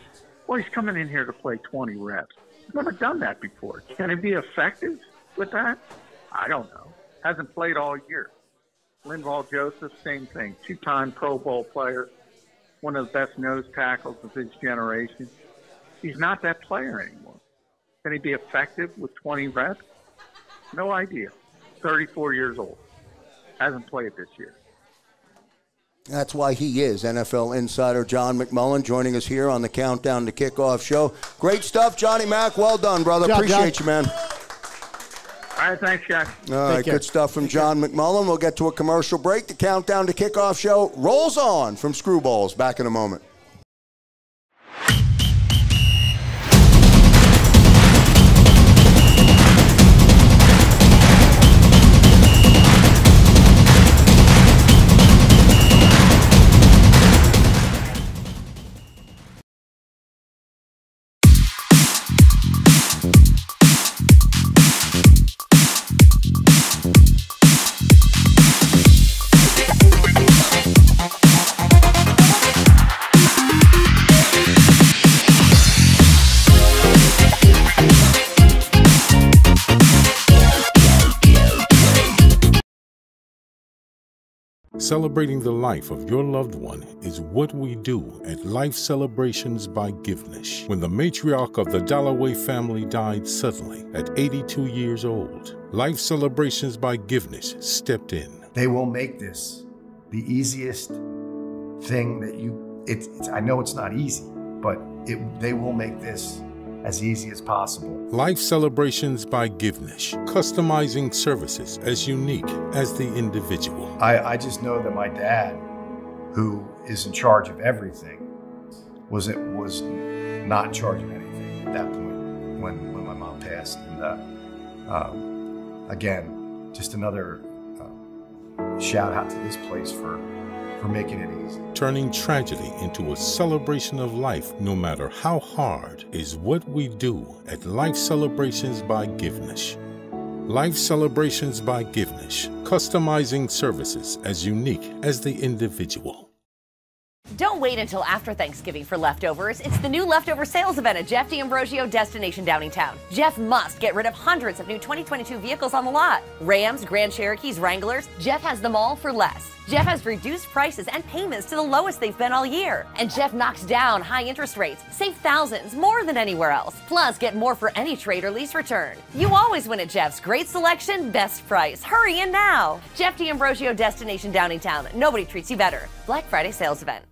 well, he's coming in here to play twenty reps. He's never done that before. Can he be effective with that? I don't know. Hasn't played all year. Linval Joseph, same thing. Two-time Pro Bowl player, one of the best nose tackles of his generation. He's not that player anymore. Can he be effective with twenty reps? No idea. thirty-four years old. Hasn't played this year. That's why he is N F L insider John McMullen, joining us here on the Countdown to Kickoff show. Great stuff, Johnny Mack. Well done, brother. Good job, Appreciate John. you, man. All right, thanks, Jack. All right, Take good care. stuff from Take John care. McMullen. We'll get to a commercial break. The Countdown to Kickoff show rolls on from Screwballs. Back in a moment. Celebrating the life of your loved one is what we do at Life Celebrations by Givnish. When the matriarch of the Dalloway family died suddenly at eighty-two years old, Life Celebrations by Givnish stepped in. They will make this the easiest thing that you, it's, it's, I know it's not easy, but it, they will make this as easy as possible. Life Celebrations by Givnish, customizing services as unique as the individual. I, I just know that my dad, who is in charge of everything, was it was not in charge of anything at that point when, when my mom passed. And uh, um, again, just another uh, shout out to this place for for making it easy. Turning tragedy into a celebration of life, no matter how hard, is what we do at Life Celebrations by Givnish. Life Celebrations by Givnish, customizing services as unique as the individual. Don't wait until after Thanksgiving for leftovers. It's the new leftover sales event at Jeff D'Ambrosio Destination Downingtown. Jeff must get rid of hundreds of new twenty twenty-two vehicles on the lot. Rams, Grand Cherokees, Wranglers. Jeff has them all for less. Jeff has reduced prices and payments to the lowest they've been all year. And Jeff knocks down high interest rates. Save thousands more than anywhere else. Plus, get more for any trade or lease return. You always win at Jeff's. Great selection, best price. Hurry in now. Jeff D'Ambrosio, Destination Downingtown. Nobody treats you better. Black Friday sales event.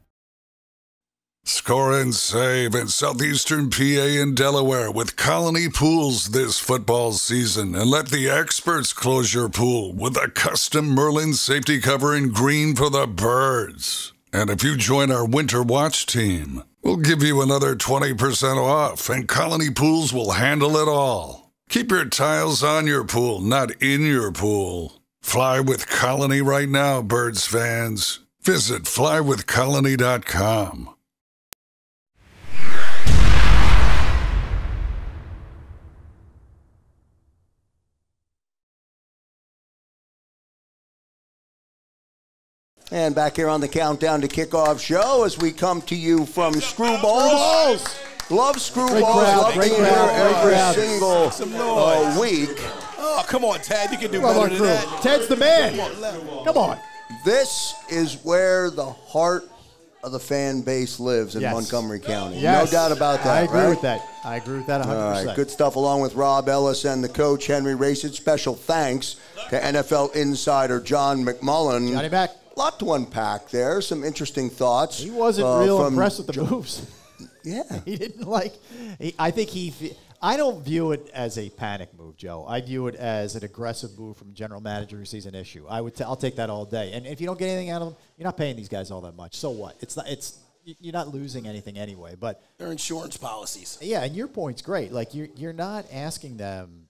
Score and save in Southeastern P A and Delaware with Colony Pools this football season. And let the experts close your pool with a custom Merlin safety cover in green for the birds. And if you join our Winter Watch team, we'll give you another twenty percent off, and Colony Pools will handle it all. Keep your tiles on your pool, not in your pool. Fly with Colony right now, birds fans. Visit fly with colony dot com. And back here on the Countdown to Kickoff show as we come to you from Screwballs. Love Screwballs. Love being here every single uh, week. Oh, come on, Tad. You can do better than that. Tad's the man. Come on. This is where the heart of the fan base lives in yes. Montgomery County. Yes. No doubt about that. I agree right? with that. I agree with that one hundred percent. All right, good stuff along with Rob Ellis and the coach, Henry Racich. Special thanks to N F L insider John McMullen. Johnny Mack. A lot to unpack there. Some interesting thoughts. He wasn't uh, real impressed with the moves. Yeah. He didn't like he, – I think he – I don't view it as a panic move, Joe. I view it as an aggressive move from general manager who sees an issue. I would t I'll take that all day. And if you don't get anything out of them, you're not paying these guys all that much. So what? It's not, it's you're not losing anything anyway. But they're insurance policies. Yeah, and your point's great. Like you're, you're not asking them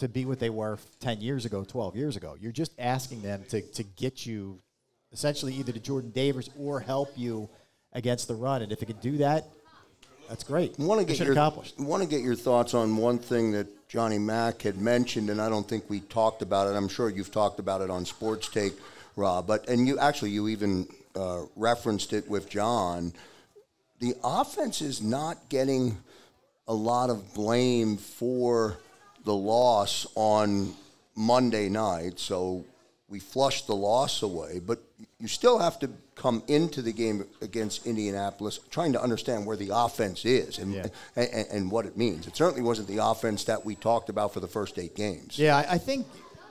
to be what they were ten years ago, twelve years ago. You're just asking them to, to get you – essentially either to Jordan Davis or help you against the run. And if it can do that, that's great. Want to get your accomplished. Want to get your thoughts on one thing that Johnny Mack had mentioned, and I don't think we talked about it. I'm sure you've talked about it on Sports Take, Rob. But and you actually you even uh, referenced it with John. The offense is not getting a lot of blame for the loss on Monday night, so. We flushed the loss away, but you still have to come into the game against Indianapolis trying to understand where the offense is and, yeah. and, and, and what it means. It certainly wasn't the offense that we talked about for the first eight games. Yeah, I, I think,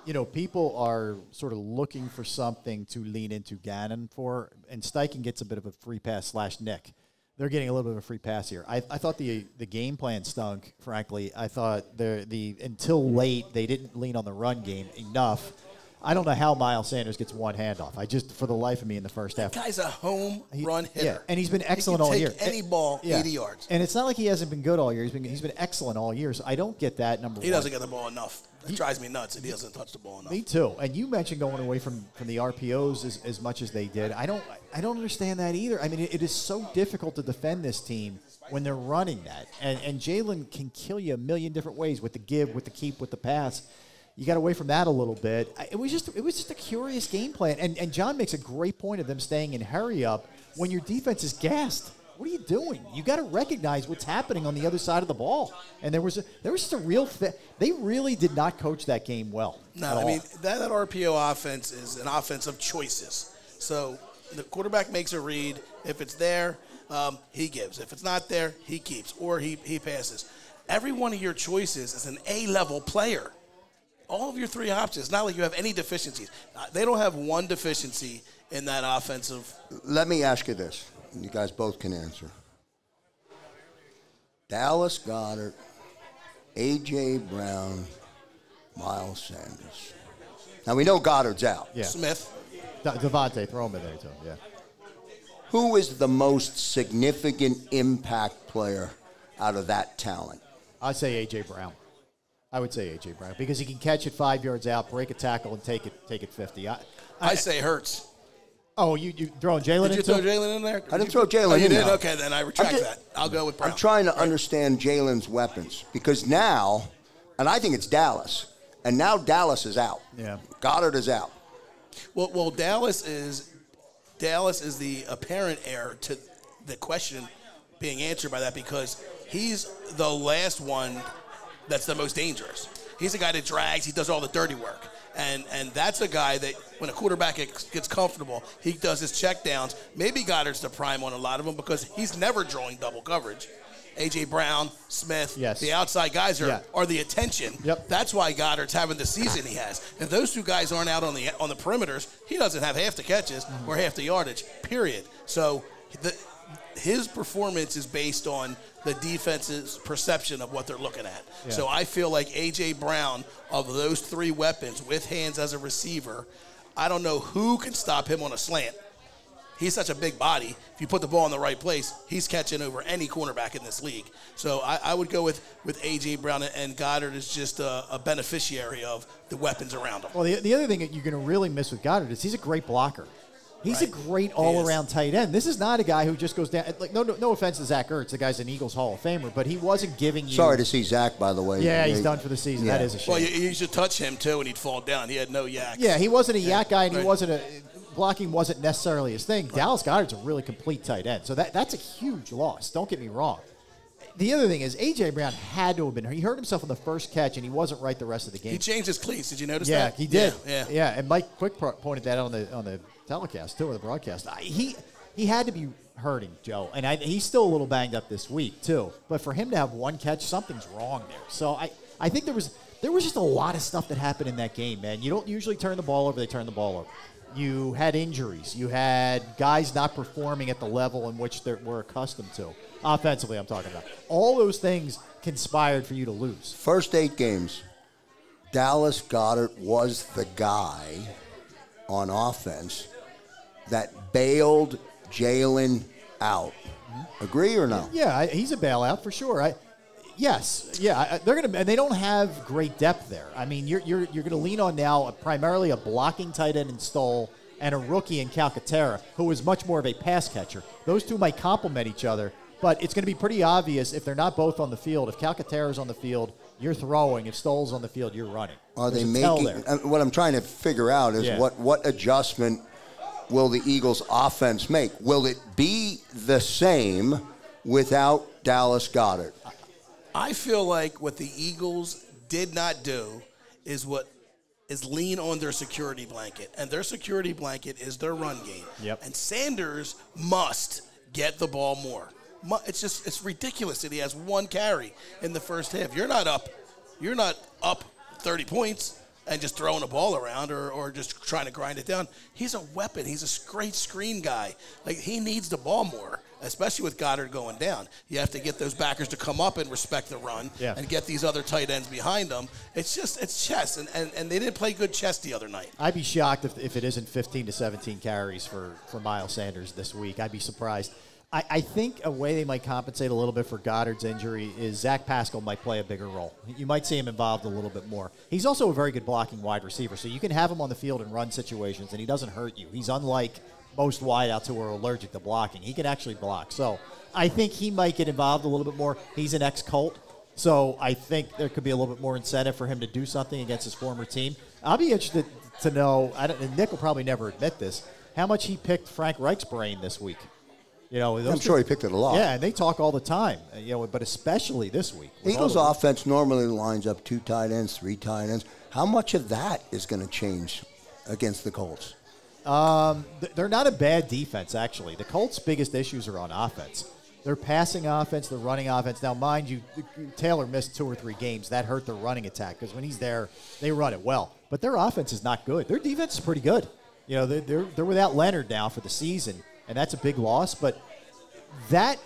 you know, people are sort of looking for something to lean into Gannon for, and Steichen gets a bit of a free pass slash Nick. They're getting a little bit of a free pass here. I, I thought the the game plan stunk, frankly. I thought the, the until late they didn't lean on the run game enough. I don't know how Miles Sanders gets one handoff. I just, for the life of me, in the first half. That guy's a home he, run hitter. Yeah, and he's been excellent he can all year. Take any ball, yeah. eighty yards. And it's not like he hasn't been good all year. He's been he's been excellent all year. So I don't get that number. He one. doesn't get the ball enough. It drives me nuts. And he doesn't touch the ball enough. Me too. And you mentioned going away from from the R P Os as, as much as they did. I don't I don't understand that either. I mean, it, it is so difficult to defend this team when they're running that. And and Jalen can kill you a million different ways with the give, with the keep, with the pass. You got away from that a little bit. It was just it was just a curious game plan. And, and John makes a great point of them staying in hurry up when your defense is gassed. What are you doing? You got to recognize what's happening on the other side of the ball. And there was a, there was just a real – they really did not coach that game well. No, I mean, that, that R P O offense is an offense of choices. So the quarterback makes a read. If it's there, um, he gives. If it's not there, he keeps or he, he passes. Every one of your choices is an A level player. All of your three options. Not like you have any deficiencies. They don't have one deficiency in that offensive. Let me ask you this. You guys both can answer. Dallas Goedert, A J. Brown, Miles Sanders. Now, we know Goedert's out. Yeah. Smith. D Devontae, throw him in there, too. Yeah. Who is the most significant impact player out of that talent? I'd say A J. Brown. I would say A J. Brown because he can catch it five yards out, break a tackle, and take it take it fifty. I, I, I say Hurts. Oh, you, you throwing Jalen in? Did you throw Jalen in there? I didn't you, throw Jalen oh, in there. Okay, then I retract just, that. I'll go with Brown. I'm trying to right. understand Jalen's weapons because now, and I think it's Dallas, and now Dallas is out. Yeah. Goddard is out. Well, well Dallas, is, Dallas is the apparent heir to the question being answered by that because he's the last one – that's the most dangerous. He's the guy that drags. He does all the dirty work. And and that's a guy that when a quarterback gets comfortable, he does his checkdowns. Maybe Goddard's the prime on a lot of them because he's never drawing double coverage. A J. Brown, Smith, yes. the outside guys are, yeah. are the attention. Yep. That's why Goddard's having the season he has. If those two guys aren't out on the on the perimeters, he doesn't have half the catches mm-hmm. or half the yardage, period. So the, his performance is based on the defense's perception of what they're looking at. Yeah. So I feel like A J. Brown, of those three weapons, with hands as a receiver, I don't know who can stop him on a slant. He's such a big body. If you put the ball in the right place, he's catching over any cornerback in this league. So I, I would go with, with A J. Brown, and Goddard is just a, a beneficiary of the weapons around him. Well, the, the other thing that you're going to really miss with Goddard is he's a great blocker. He's right. a great all-around tight end. This is not a guy who just goes down. Like, no, no, no offense to Zach Ertz, the guy's an Eagles Hall of Famer, but he wasn't giving you. Sorry to see Zach, by the way. Yeah, he's he, done for the season. Yeah. That is a shame. Well, you, you should touch him too, and he'd fall down. He had no yak. Yeah, he wasn't a yeah. yak guy, and right. he wasn't a blocking wasn't necessarily his thing. Right. Dallas Goedert's a really complete tight end, so that that's a huge loss. Don't get me wrong. The other thing is, A J. Brown had to have been hurt. He hurt himself on the first catch, and he wasn't right the rest of the game. He changed his cleats. Did you notice yeah, that? Yeah, he did. Yeah, yeah. yeah, and Mike Quick pointed that out on the on the telecast, too, or the broadcast. I, he he had to be hurting, Joe, and I, he's still a little banged up this week, too. But for him to have one catch, something's wrong there. So I, I think there was there was just a lot of stuff that happened in that game, man. You don't usually turn the ball over. They turn the ball over. You had injuries. You had guys not performing at the level in which we're accustomed to. Offensively, I'm talking about. All those things conspired for you to lose. First eight games, Dallas Goedert was the guy on offense that bailed Jalen out. Mm-hmm. Agree or no? Yeah, I, he's a bailout for sure. I, yes, yeah, I, they're gonna, and they don't have great depth there. I mean, you're you're you're gonna lean on now a, primarily a blocking tight end in Stoll and a rookie in Calcaterra, who is much more of a pass catcher. Those two might complement each other. But it's going to be pretty obvious if they're not both on the field. If Calcaterra's on the field, you're throwing. If Stoll's on the field, you're running. Are There's they making? There. What I'm trying to figure out is yeah. what what adjustment will the Eagles' offense make? Will it be the same without Dallas Goedert? I feel like what the Eagles did not do is what is lean on their security blanket, and their security blanket is their run game. Yep. And Sanders must get the ball more. It's just, it's ridiculous that he has one carry in the first half. You're not up, you're not up thirty points and just throwing a ball around or, or just trying to grind it down. He's a weapon. He's a great screen guy. Like, he needs the ball more, especially with Goddard going down. You have to get those backers to come up and respect the run yeah. and get these other tight ends behind them. It's just, it's chess, and, and, and they didn't play good chess the other night. I'd be shocked if, if it isn't fifteen to seventeen carries for, for Miles Sanders this week. I'd be surprised. I, I think a way they might compensate a little bit for Goddard's injury is Zach Pascal might play a bigger role. You might see him involved a little bit more. He's also a very good blocking wide receiver, so you can have him on the field in run situations, and he doesn't hurt you. He's unlike most wideouts who are allergic to blocking. He can actually block. So I think he might get involved a little bit more. He's an ex-Colt, so I think there could be a little bit more incentive for him to do something against his former team. I'll be interested to know, I don't, and Nick will probably never admit this, how much he picked Frank Reich's brain this week. You know, I'm sure he picked it a lot. Yeah, and they talk all the time, you know, but especially this week. Eagles' offense normally lines up two tight ends, three tight ends. How much of that is going to change against the Colts? Um, th they're not a bad defense, actually. The Colts' biggest issues are on offense. They're passing offense, they're running offense. Now, mind you, Taylor missed two or three games. That hurt their running attack because when he's there, they run it well. But their offense is not good. Their defense is pretty good. You know, they're, they're, they're without Leonard now for the season. And that's a big loss, but that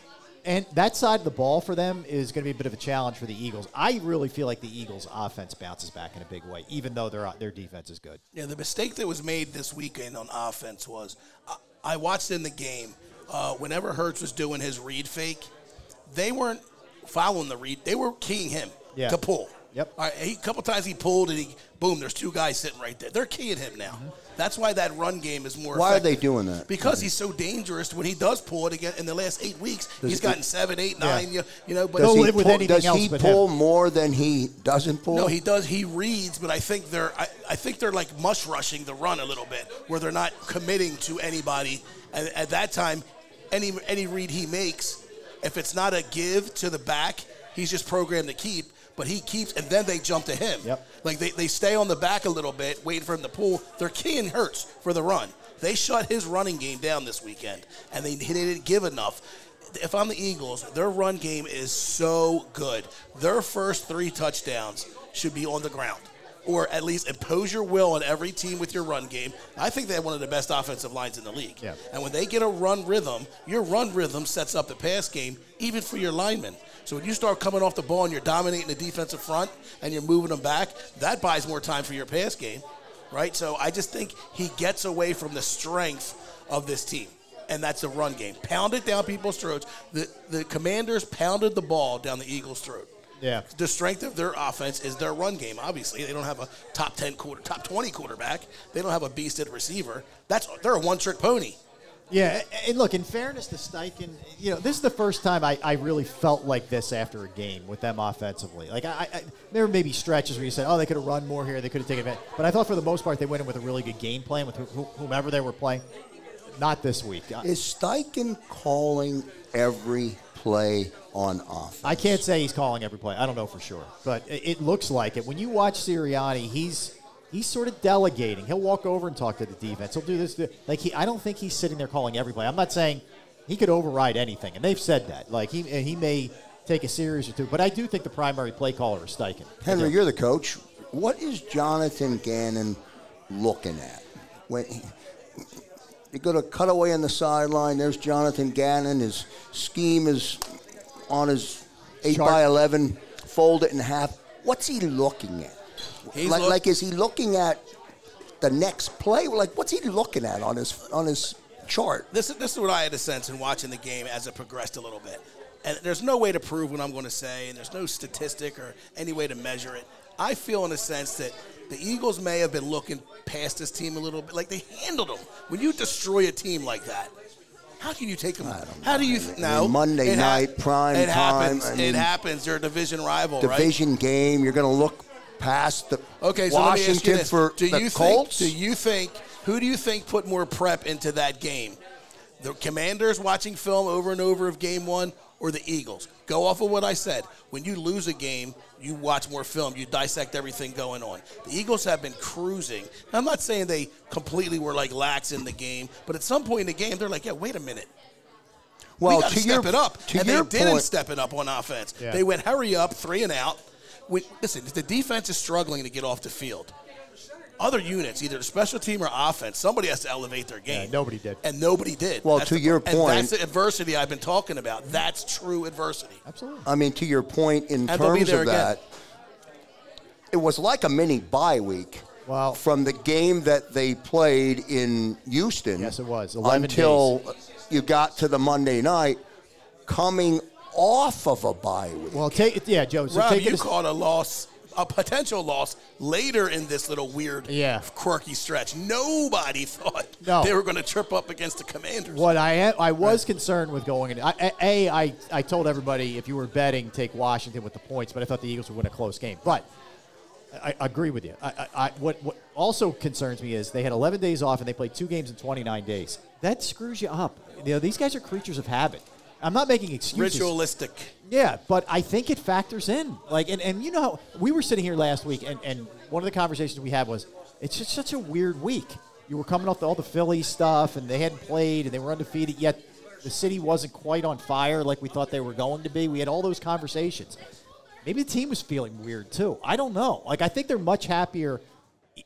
and that side of the ball for them is going to be a bit of a challenge for the Eagles. I really feel like the Eagles' offense bounces back in a big way, even though their their defense is good. Yeah, the mistake that was made this weekend on offense was I, I watched in the game uh, whenever Hurts was doing his read fake, they weren't following the read; they were keying him yeah. to pull. Yep. All right, he, a couple times he pulled and he boom. There's two guys sitting right there. They're keying him now. Mm-hmm. That's why that run game is more. Why effective. Are they doing that? Because mm-hmm. he's so dangerous. When he does pull it again in the last eight weeks, does he's he, gotten seven, eight, yeah. nine. You, you know, but does he, live with pull, anything does else he but pull him. More than he doesn't pull? No, he does. He reads, but I think they're. I, I think they're like mush rushing the run a little bit, where they're not committing to anybody. And at that time, any any read he makes, if it's not a give to the back, he's just programmed to keep. but he keeps, and then they jump to him. Yep. Like, they, they stay on the back a little bit, waiting for him to pull. They're keying Hurts for the run. They shut his running game down this weekend, and they, they didn't give enough. If I'm the Eagles, their run game is so good. Their first three touchdowns should be on the ground, or at least impose your will on every team with your run game. I think they have one of the best offensive lines in the league. Yeah. And when they get a run rhythm, your run rhythm sets up the pass game, even for your linemen. So when you start coming off the ball and you're dominating the defensive front and you're moving them back, that buys more time for your pass game, right? So I just think he gets away from the strength of this team, and that's the run game. Pound it down people's throats. The, the Commanders pounded the ball down the Eagles' throat. Yeah. The strength of their offense is their run game. Obviously, they don't have a top ten quarter, top twenty quarterback. They don't have a beast at receiver. That's they're a one-trick pony. Yeah, and look, in fairness to Steichen, you know, this is the first time I, I really felt like this after a game with them offensively. Like, I, I there were maybe stretches where you said, oh, they could have run more here, they could have taken advantage. But I thought for the most part they went in with a really good game plan with whomever they were playing. Not this week. Is Steichen calling every play on offense? I can't say he's calling every play. I don't know for sure, but it looks like it. When you watch Sirianni, he's he's sort of delegating. He'll walk over and talk to the defense. He'll do this. Do, like he, I don't think he's sitting there calling every play. I'm not saying he could override anything, and they've said that. Like he he may take a series or two, but I do think the primary play caller is Steichen. Henry, you're the coach. What is Jonathan Gannon looking at when? He, You go to cutaway on the sideline. There's Jonathan Gannon. His scheme is on his eight by eleven, fold it in half. What's he looking at? Like, look- like, is he looking at the next play? Like, what's he looking at on his on his chart? This is, this is what I had a sense in watching the game as it progressed a little bit. And there's no way to prove what I'm going to say, and there's no statistic or any way to measure it. I feel in a sense that the Eagles may have been looking past this team a little bit. Like, they handled them. When you destroy a team like that, how can you take them? I don't how know. do you th- – no. I mean, Monday night, ha- prime it time. Happens. I mean, it happens. They're a division rival, division right? Division game. You're going to look past the okay, so Washington for do the you Colts? Think, do you think – who do you think put more prep into that game? The Commanders watching film over and over of game one or the Eagles? Go off of what I said. When you lose a game – you watch more film. You dissect everything going on. The Eagles have been cruising. Now, I'm not saying they completely were, like, lax in the game, but at some point in the game, they're like, yeah, wait a minute. Well, we got to step your, it up. And they didn't point. step it up on offense. Yeah. They went hurry up, three and out. We, listen, the defense is struggling to get off the field. Other units, either the special team or offense, somebody has to elevate their game. Yeah, nobody did. And nobody did. Well, that's to the, your point. And that's the adversity I've been talking about. That's true adversity. Absolutely. I mean, to your point, in and terms of again. that, it was like a mini bye week wow. from the game that they played in Houston. Yes, it was. Until days. you got to the Monday night coming off of a bye week. Well, take, yeah, Joe. So Rob, take you called a loss. A potential loss later in this little weird, yeah. quirky stretch. Nobody thought no. they were going to trip up against the Commanders. What I I was right. concerned with going in. I, a, I, I told everybody if you were betting, take Washington with the points, but I thought the Eagles would win a close game. But I, I agree with you. I, I, I what, what also concerns me is they had eleven days off and they played two games in twenty-nine days. That screws you up. You know, these guys are creatures of habit. I'm not making excuses. Ritualistic. Yeah, but I think it factors in. Like, and, and you know, how we were sitting here last week, and, and one of the conversations we had was, it's just such a weird week. You were coming off the, all the Philly stuff, and they hadn't played, and they were undefeated, yet the city wasn't quite on fire like we thought they were going to be. We had all those conversations. Maybe the team was feeling weird, too. I don't know. Like, I think they're much happier,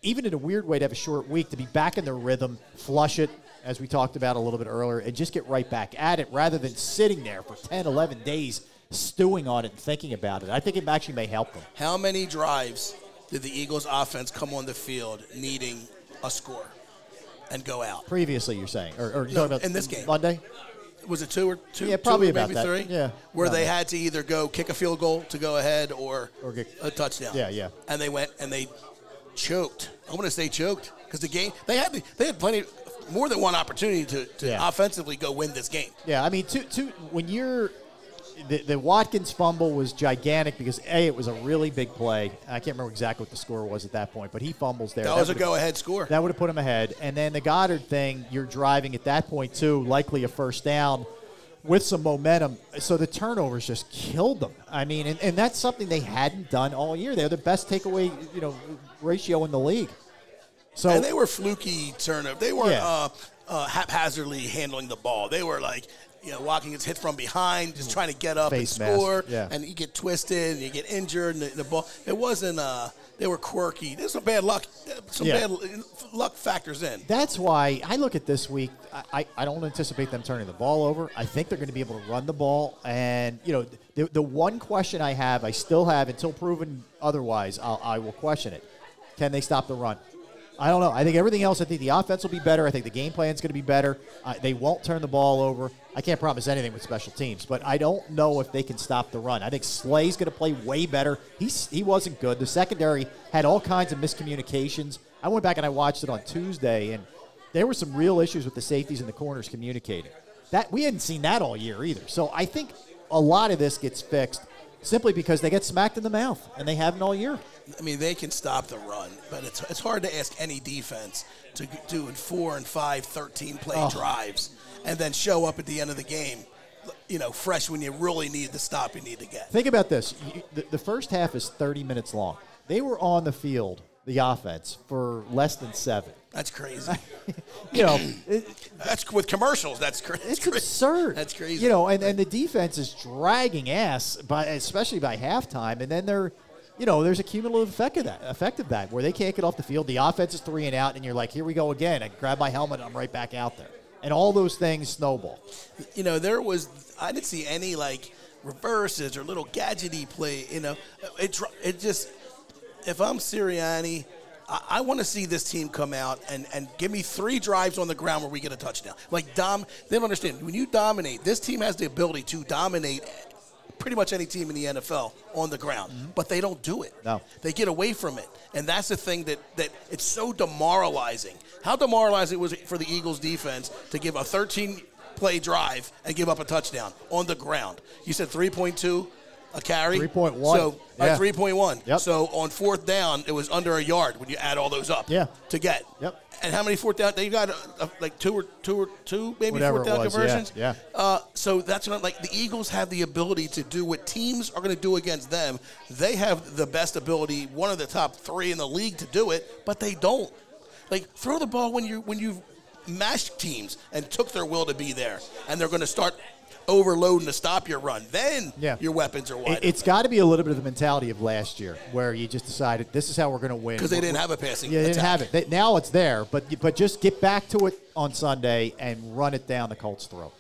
even in a weird way, to have a short week, to be back in their rhythm, flush it, as we talked about a little bit earlier, and just get right back at it rather than sitting there for ten, eleven days stewing on it and thinking about it. I think it actually may help them. How many drives did the Eagles' offense come on the field needing a score and go out? Previously, you're saying? Or, or no, about in this game. Monday? Was it two or two? Yeah, probably two about maybe that. Three? Yeah. Where they that. had to either go kick a field goal to go ahead or, or get, a touchdown. Yeah, yeah. And they went and they choked. I want to say choked because the game, they had, they had plenty of, more than one opportunity to, to yeah. offensively go win this game. Yeah, I mean, two, two, when you're the, – the Watkins fumble was gigantic because, A, it was a really big play. I can't remember exactly what the score was at that point, but he fumbles there. That, that was a go-ahead score. That would have put him ahead. And then the Goddard thing, you're driving at that point, too, likely a first down. with some momentum. So the turnovers just killed them. I mean, and, and that's something they hadn't done all year. They're the best takeaway, you know, ratio in the league. So and they were fluky turnovers. They weren't yeah. uh, uh, haphazardly handling the ball. They were like, you know, Watkins hit from behind, just trying to get up Face and score, yeah. and you get twisted, and you get injured, and the, the ball. It wasn't. Uh, they were quirky. There's some bad luck. Some yeah. bad luck factors in. That's why I look at this week. I, I, I don't anticipate them turning the ball over. I think they're going to be able to run the ball. And you know, the the one question I have, I still have until proven otherwise. I'll, I will question it. Can they stop the run? I don't know. I think everything else, I think the offense will be better. I think the game plan is going to be better. Uh, they won't turn the ball over. I can't promise anything with special teams, but I don't know if they can stop the run. I think Slay's going to play way better. He's, he wasn't good. The secondary had all kinds of miscommunications. I went back and I watched it on Tuesday, and there were some real issues with the safeties and the corners communicating. That we hadn't seen that all year either. So I think a lot of this gets fixed simply because they get smacked in the mouth, and they haven't all year. I mean, they can stop the run, but it's it's hard to ask any defense to do in four and five, thirteen-play oh. drives, and then show up at the end of the game, you know, fresh when you really need the stop you need to get. Think about this. You, the, the first half is thirty minutes long. They were on the field, the offense, for less than seven. That's crazy. you know, it, that's with commercials. That's crazy. It's cra absurd. That's crazy. You know, and, and the defense is dragging ass, by, especially by halftime. And then they're, you know, there's a cumulative effect of that, effect of that, where they can't get off the field. The offense is three and out, and you're like, here we go again. I grab my helmet, and I'm right back out there, and all those things snowball. You know, there was I didn't see any like reverses or little gadgety play. You know, it it just if I'm Sirianni. I want to see this team come out and, and give me three drives on the ground where we get a touchdown. Like, Dom, they don't understand. When you dominate, this team has the ability to dominate pretty much any team in the N F L on the ground, mm-hmm. but they don't do it. No. They get away from it, and that's the thing that, that it's so demoralizing. How demoralizing was it for the Eagles' defense to give a thirteen-play drive and give up a touchdown on the ground? You said three point two. A carry? three point one. So, yeah. three point one. Yep. So, on fourth down, it was under a yard when you add all those up yeah. to get. Yep. And how many fourth down? They got uh, like two or two or two, maybe Whatever fourth down was, conversions. Yeah. yeah. Uh, so, that's what I'm like. The Eagles have the ability to do what teams are going to do against them. They have the best ability, one of the top three in the league to do it, but they don't. Like, throw the ball when, you, when you've mashed teams and took their will to be there, and they're going to start overloading to stop your run, then yeah. your weapons are wide. It, it's got to be a little bit of the mentality of last year, where you just decided this is how we're going to win because they didn't have a passing. Yeah, they didn't have it. They, now it's there, but but just get back to it on Sunday and run it down the Colts' throat.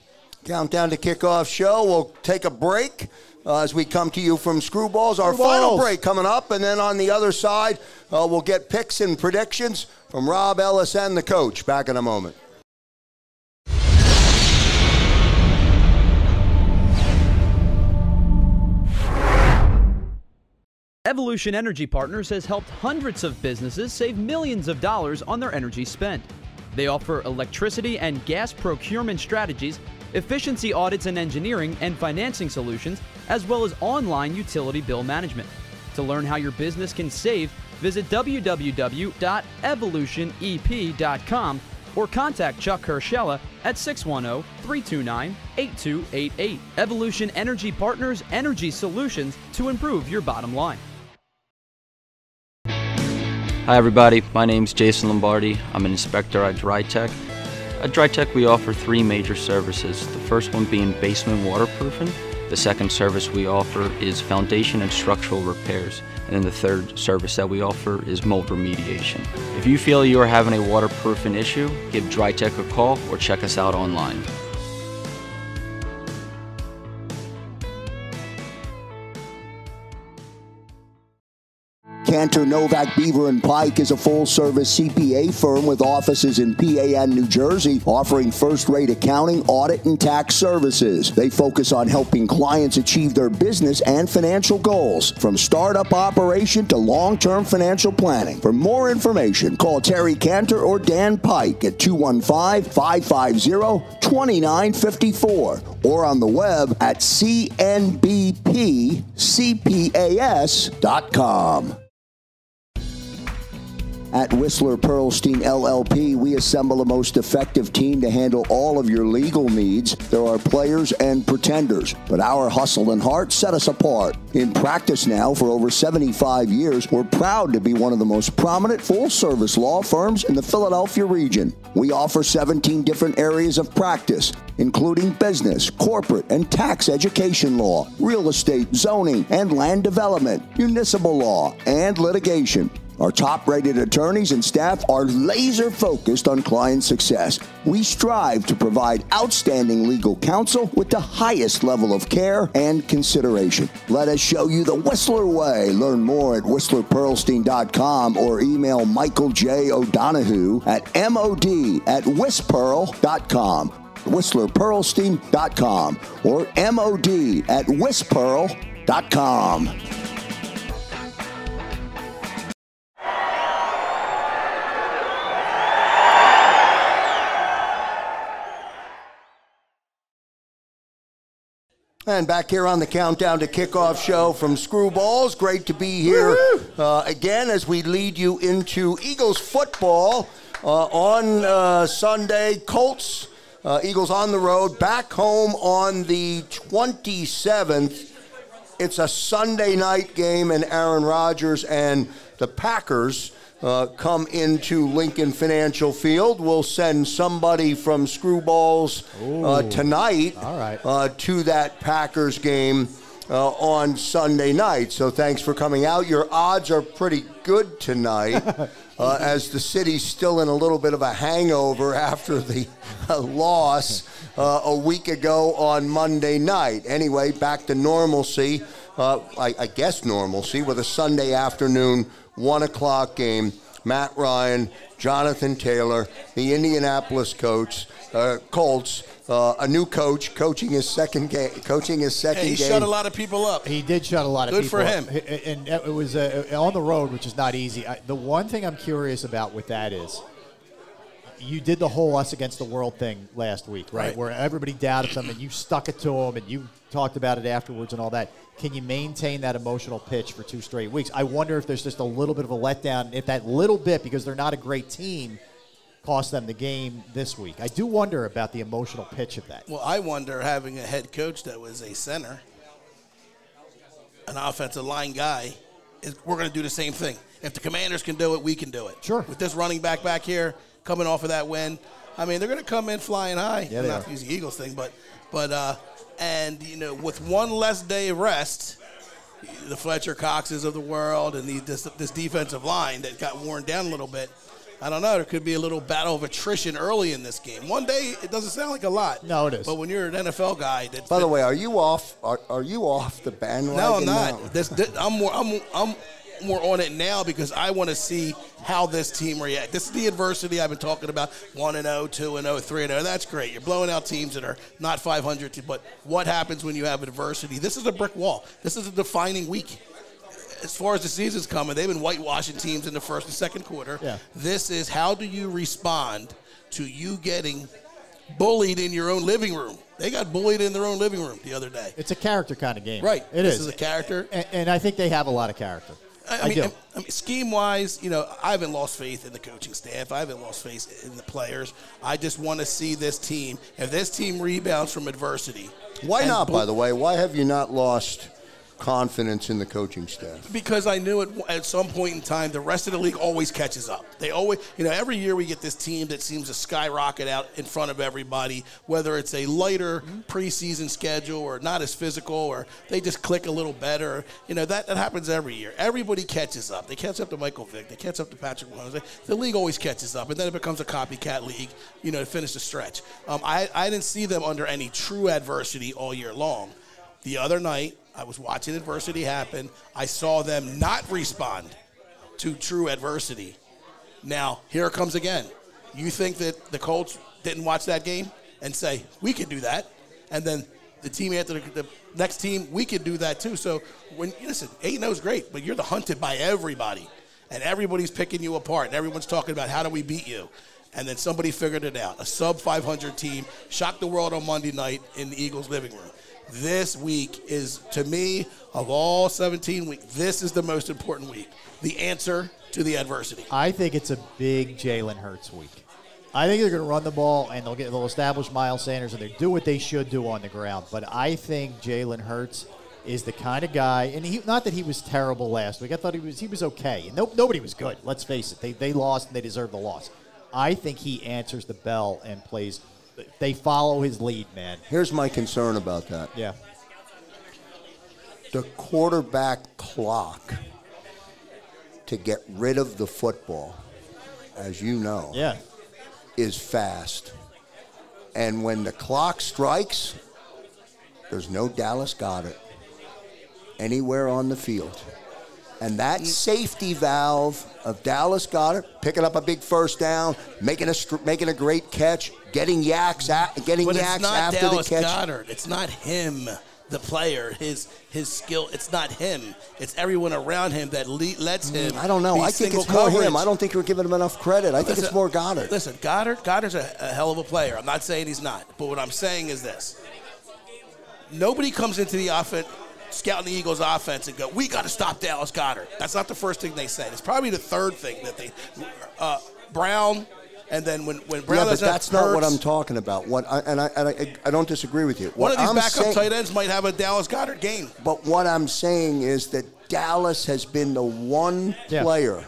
Countdown to Kickoff show. We'll take a break uh, as we come to you from Screwballs. Our Screwballs. final break coming up, and then on the other side, uh, we'll get picks and predictions from Rob Ellis and the coach. Back in a moment. Evolution Energy Partners has helped hundreds of businesses save millions of dollars on their energy spend. They offer electricity and gas procurement strategies, efficiency audits and engineering and financing solutions, as well as online utility bill management. To learn how your business can save, visit w w w dot evolution e p dot com or contact Chuck Hershella at six one zero, three two nine, eight two eight eight. Evolution Energy Partners, energy solutions to improve your bottom line. Hi everybody, my name is Jason Lombardi. I'm an inspector at DryTech. At DryTech we offer three major services, the first one being basement waterproofing, the second service we offer is foundation and structural repairs, and then the third service that we offer is mold remediation. If you feel you are having a waterproofing issue, give DryTech a call or check us out online. Cantor Novak Beaver and Pike is a full-service C P A firm with offices in P A and New Jersey, offering first-rate accounting, audit, and tax services. They focus on helping clients achieve their business and financial goals, from startup operation to long-term financial planning. For more information, call Terry Cantor or Dan Pike at two one five, five five zero, two nine five four or on the web at c n b p c p a s dot com. At Whistler Pearlstein L L P, we assemble the most effective team to handle all of your legal needs. There are players and pretenders, but our hustle and heart set us apart. In practice now for over seventy-five years, we're proud to be one of the most prominent full-service law firms in the Philadelphia region. We offer seventeen different areas of practice, including business, corporate, and tax education law, real estate, zoning, and land development, municipal law, and litigation. Our top-rated attorneys and staff are laser-focused on client success. We strive to provide outstanding legal counsel with the highest level of care and consideration. Let us show you the Whistler way. Learn more at whistler pearlstein dot com or email Michael J. O'Donohue at mod at whistpearl dot com, whistler pearlstein dot com, or mod at whistpearl dot com. And back here on the Countdown to Kickoff show from Screwballs. Great to be here uh, again as we lead you into Eagles football uh, on uh, Sunday. Colts, uh, Eagles on the road, back home on the twenty-seventh. It's a Sunday night game, and Aaron Rodgers and the Packers uh, come into Lincoln Financial Field. We'll send somebody from Screwballs uh, tonight All right. uh, to that Packers game uh, on Sunday night. So thanks for coming out. Your odds are pretty good tonight uh, as the city's still in a little bit of a hangover after the uh, loss uh, a week ago on Monday night. Anyway, back to normalcy. Uh, I, I guess normalcy with a Sunday afternoon, one o'clock game. Matt Ryan, Jonathan Taylor, the Indianapolis coach, uh, Colts, uh, a new coach, coaching his second game. Coaching his second hey, he game. He shut a lot of people up. He did shut a lot Good of people up. Good for him. Up. And it was uh, on the road, which is not easy. I, the one thing I'm curious about with that is you did the whole us against the world thing last week, right? right? Where everybody doubted them, and you stuck it to them, and you talked about it afterwards and all that. Can you maintain that emotional pitch for two straight weeks? I wonder if there's just a little bit of a letdown, if that little bit, because they're not a great team, cost them the game this week. I do wonder about the emotional pitch of that. Well, I wonder, having a head coach that was a center, an offensive line guy, is we're going to do the same thing. If the Commanders can do it, we can do it. Sure. With this running back back here coming off of that win, I mean, they're going to come in flying high. Yeah, not to use the Eagles thing, but but uh, – and, you know, with one less day of rest, the Fletcher Coxes of the world and the, this, this defensive line that got worn down a little bit, I don't know, there could be a little battle of attrition early in this game. One day, it doesn't sound like a lot. No, it is. But when you're an N F L guy. That, By the that, way, are you off Are, are you off the bandwagon? No, I'm not. This, this, I'm, more, I'm, I'm more on it now because I want to see how this team reacts. This is the adversity I've been talking about, one and oh, two and oh, three and oh. That's great. You're blowing out teams that are not five hundred, but what happens when you have adversity? This is a brick wall. This is a defining week. As far as the season's coming, they've been whitewashing teams in the first and second quarter. Yeah. This is how do you respond to you getting bullied in your own living room. They got bullied in their own living room the other day. It's a character kind of game. Right. It this is. This is a character. And, and I think they have a lot of character. I, I mean, do. I mean, scheme-wise, you know, I haven't lost faith in the coaching staff. I haven't lost faith in the players. I just want to see this team. If this team rebounds from adversity. Why not, by the way? Why have you not lost confidence in the coaching staff? Because I knew it, at some point in time, the rest of the league always catches up. They always, you know, every year we get this team that seems to skyrocket out in front of everybody, whether it's a lighter preseason schedule or not as physical, or they just click a little better. You know, that, that happens every year. Everybody catches up. They catch up to Michael Vick. They catch up to Patrick Mahomes. The league always catches up, and then it becomes a copycat league, you know, to finish the stretch. Um, I, I didn't see them under any true adversity all year long. The other night, I was watching adversity happen. I saw them not respond to true adversity. Now, here it comes again. You think that the Colts didn't watch that game and say, we could do that. And then the team after the, the next team, we could do that too. So, when listen, eight and oh is great, but you're the hunted by everybody. And everybody's picking you apart. And everyone's talking about how do we beat you. And then somebody figured it out. A sub five hundred team shocked the world on Monday night in the Eagles' living room. This week is, to me, of all seventeen weeks, this is the most important week. The answer to the adversity. I think it's a big Jalen Hurts week. I think they're going to run the ball, and they'll get they'll establish Miles Sanders, and they'll do what they should do on the ground. But I think Jalen Hurts is the kind of guy, and he, not that he was terrible last week. I thought he was he was okay. And no, nobody was good, let's face it. They, they lost, and they deserved the loss. I think he answers the bell and plays. They follow his lead, man. Here's my concern about that. Yeah. The quarterback clock to get rid of the football, as you know, yeah, is fast. And when the clock strikes, there's no Dallas Goedert anywhere on the field. And that safety valve of Dallas Goedert picking up a big first down, making a making a great catch, getting yaks at, getting but yaks after Dallas the catch. It's not Dallas Goedert. It's not him, the player, his his skill. It's not him. It's everyone around him that le lets him. I don't know. I think it's coverage. more him. I don't think we're giving him enough credit. I listen, think it's more Goedert. Listen, Goddard. Goddard's a, a hell of a player. I'm not saying he's not. But what I'm saying is this: nobody comes into the offense, scouting the Eagles' offense, and go, we got to stop Dallas Goedert. That's not the first thing they said. It's probably the third thing that they uh, Brown, and then when when Brown. Yeah, but that's not Hurts, what I'm talking about. What I, and I and I, I don't disagree with you. What one of these I'm backup saying, tight ends might have a Dallas Goedert game. But what I'm saying is that Dallas has been the one yeah. player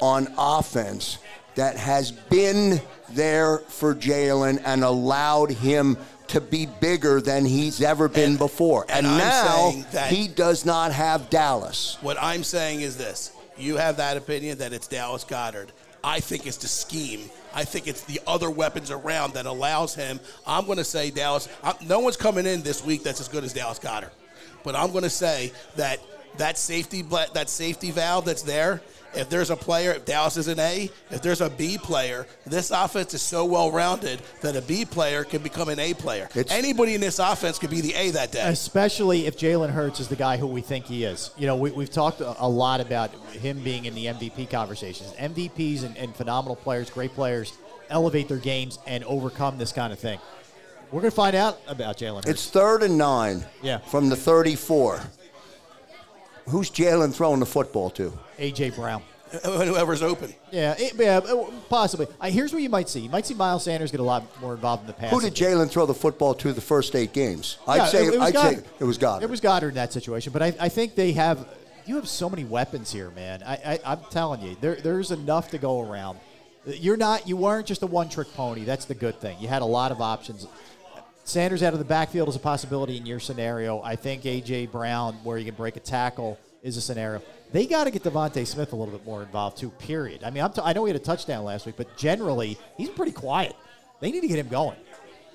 on offense that has been there for Jalen and allowed him to be bigger than he's ever been and, before. And, and now he does not have Dallas. What I'm saying is this. You have that opinion that it's Dallas Goedert. I think it's the scheme. I think it's the other weapons around that allows him. I'm going to say Dallas. I'm, no one's coming in this week that's as good as Dallas Goedert. But I'm going to say that that safety, that safety valve that's there, if there's a player, if Dallas is an A, if there's a B player, this offense is so well-rounded that a B player can become an A player. It's Anybody in this offense could be the A that day. Especially if Jalen Hurts is the guy who we think he is. You know, we, we've talked a lot about him being in the M V P conversations. M V Ps and, and phenomenal players, great players, elevate their games and overcome this kind of thing. We're going to find out about Jalen Hurts. It's third and nine yeah. from the thirty-four. Who's Jalen throwing the football to? A J. Brown. Whoever's open. Yeah, it, yeah possibly. Uh, here's what you might see. You might see Miles Sanders get a lot more involved in the pass. Who did Jalen throw the football to the first eight games? Yeah, I'd say it, it was I'd say it was Goedert. It was Goedert in that situation. But I, I think they have – you have so many weapons here, man. I, I, I'm telling you, there, there's enough to go around. You're not – you weren't just a one-trick pony. That's the good thing. You had a lot of options. Sanders out of the backfield is a possibility in your scenario. I think A J. Brown, where you can break a tackle, is a scenario. They got to get Devontae Smith a little bit more involved, too, period. I mean, I'm t I know he had a touchdown last week, but generally, he's pretty quiet. They need to get him going.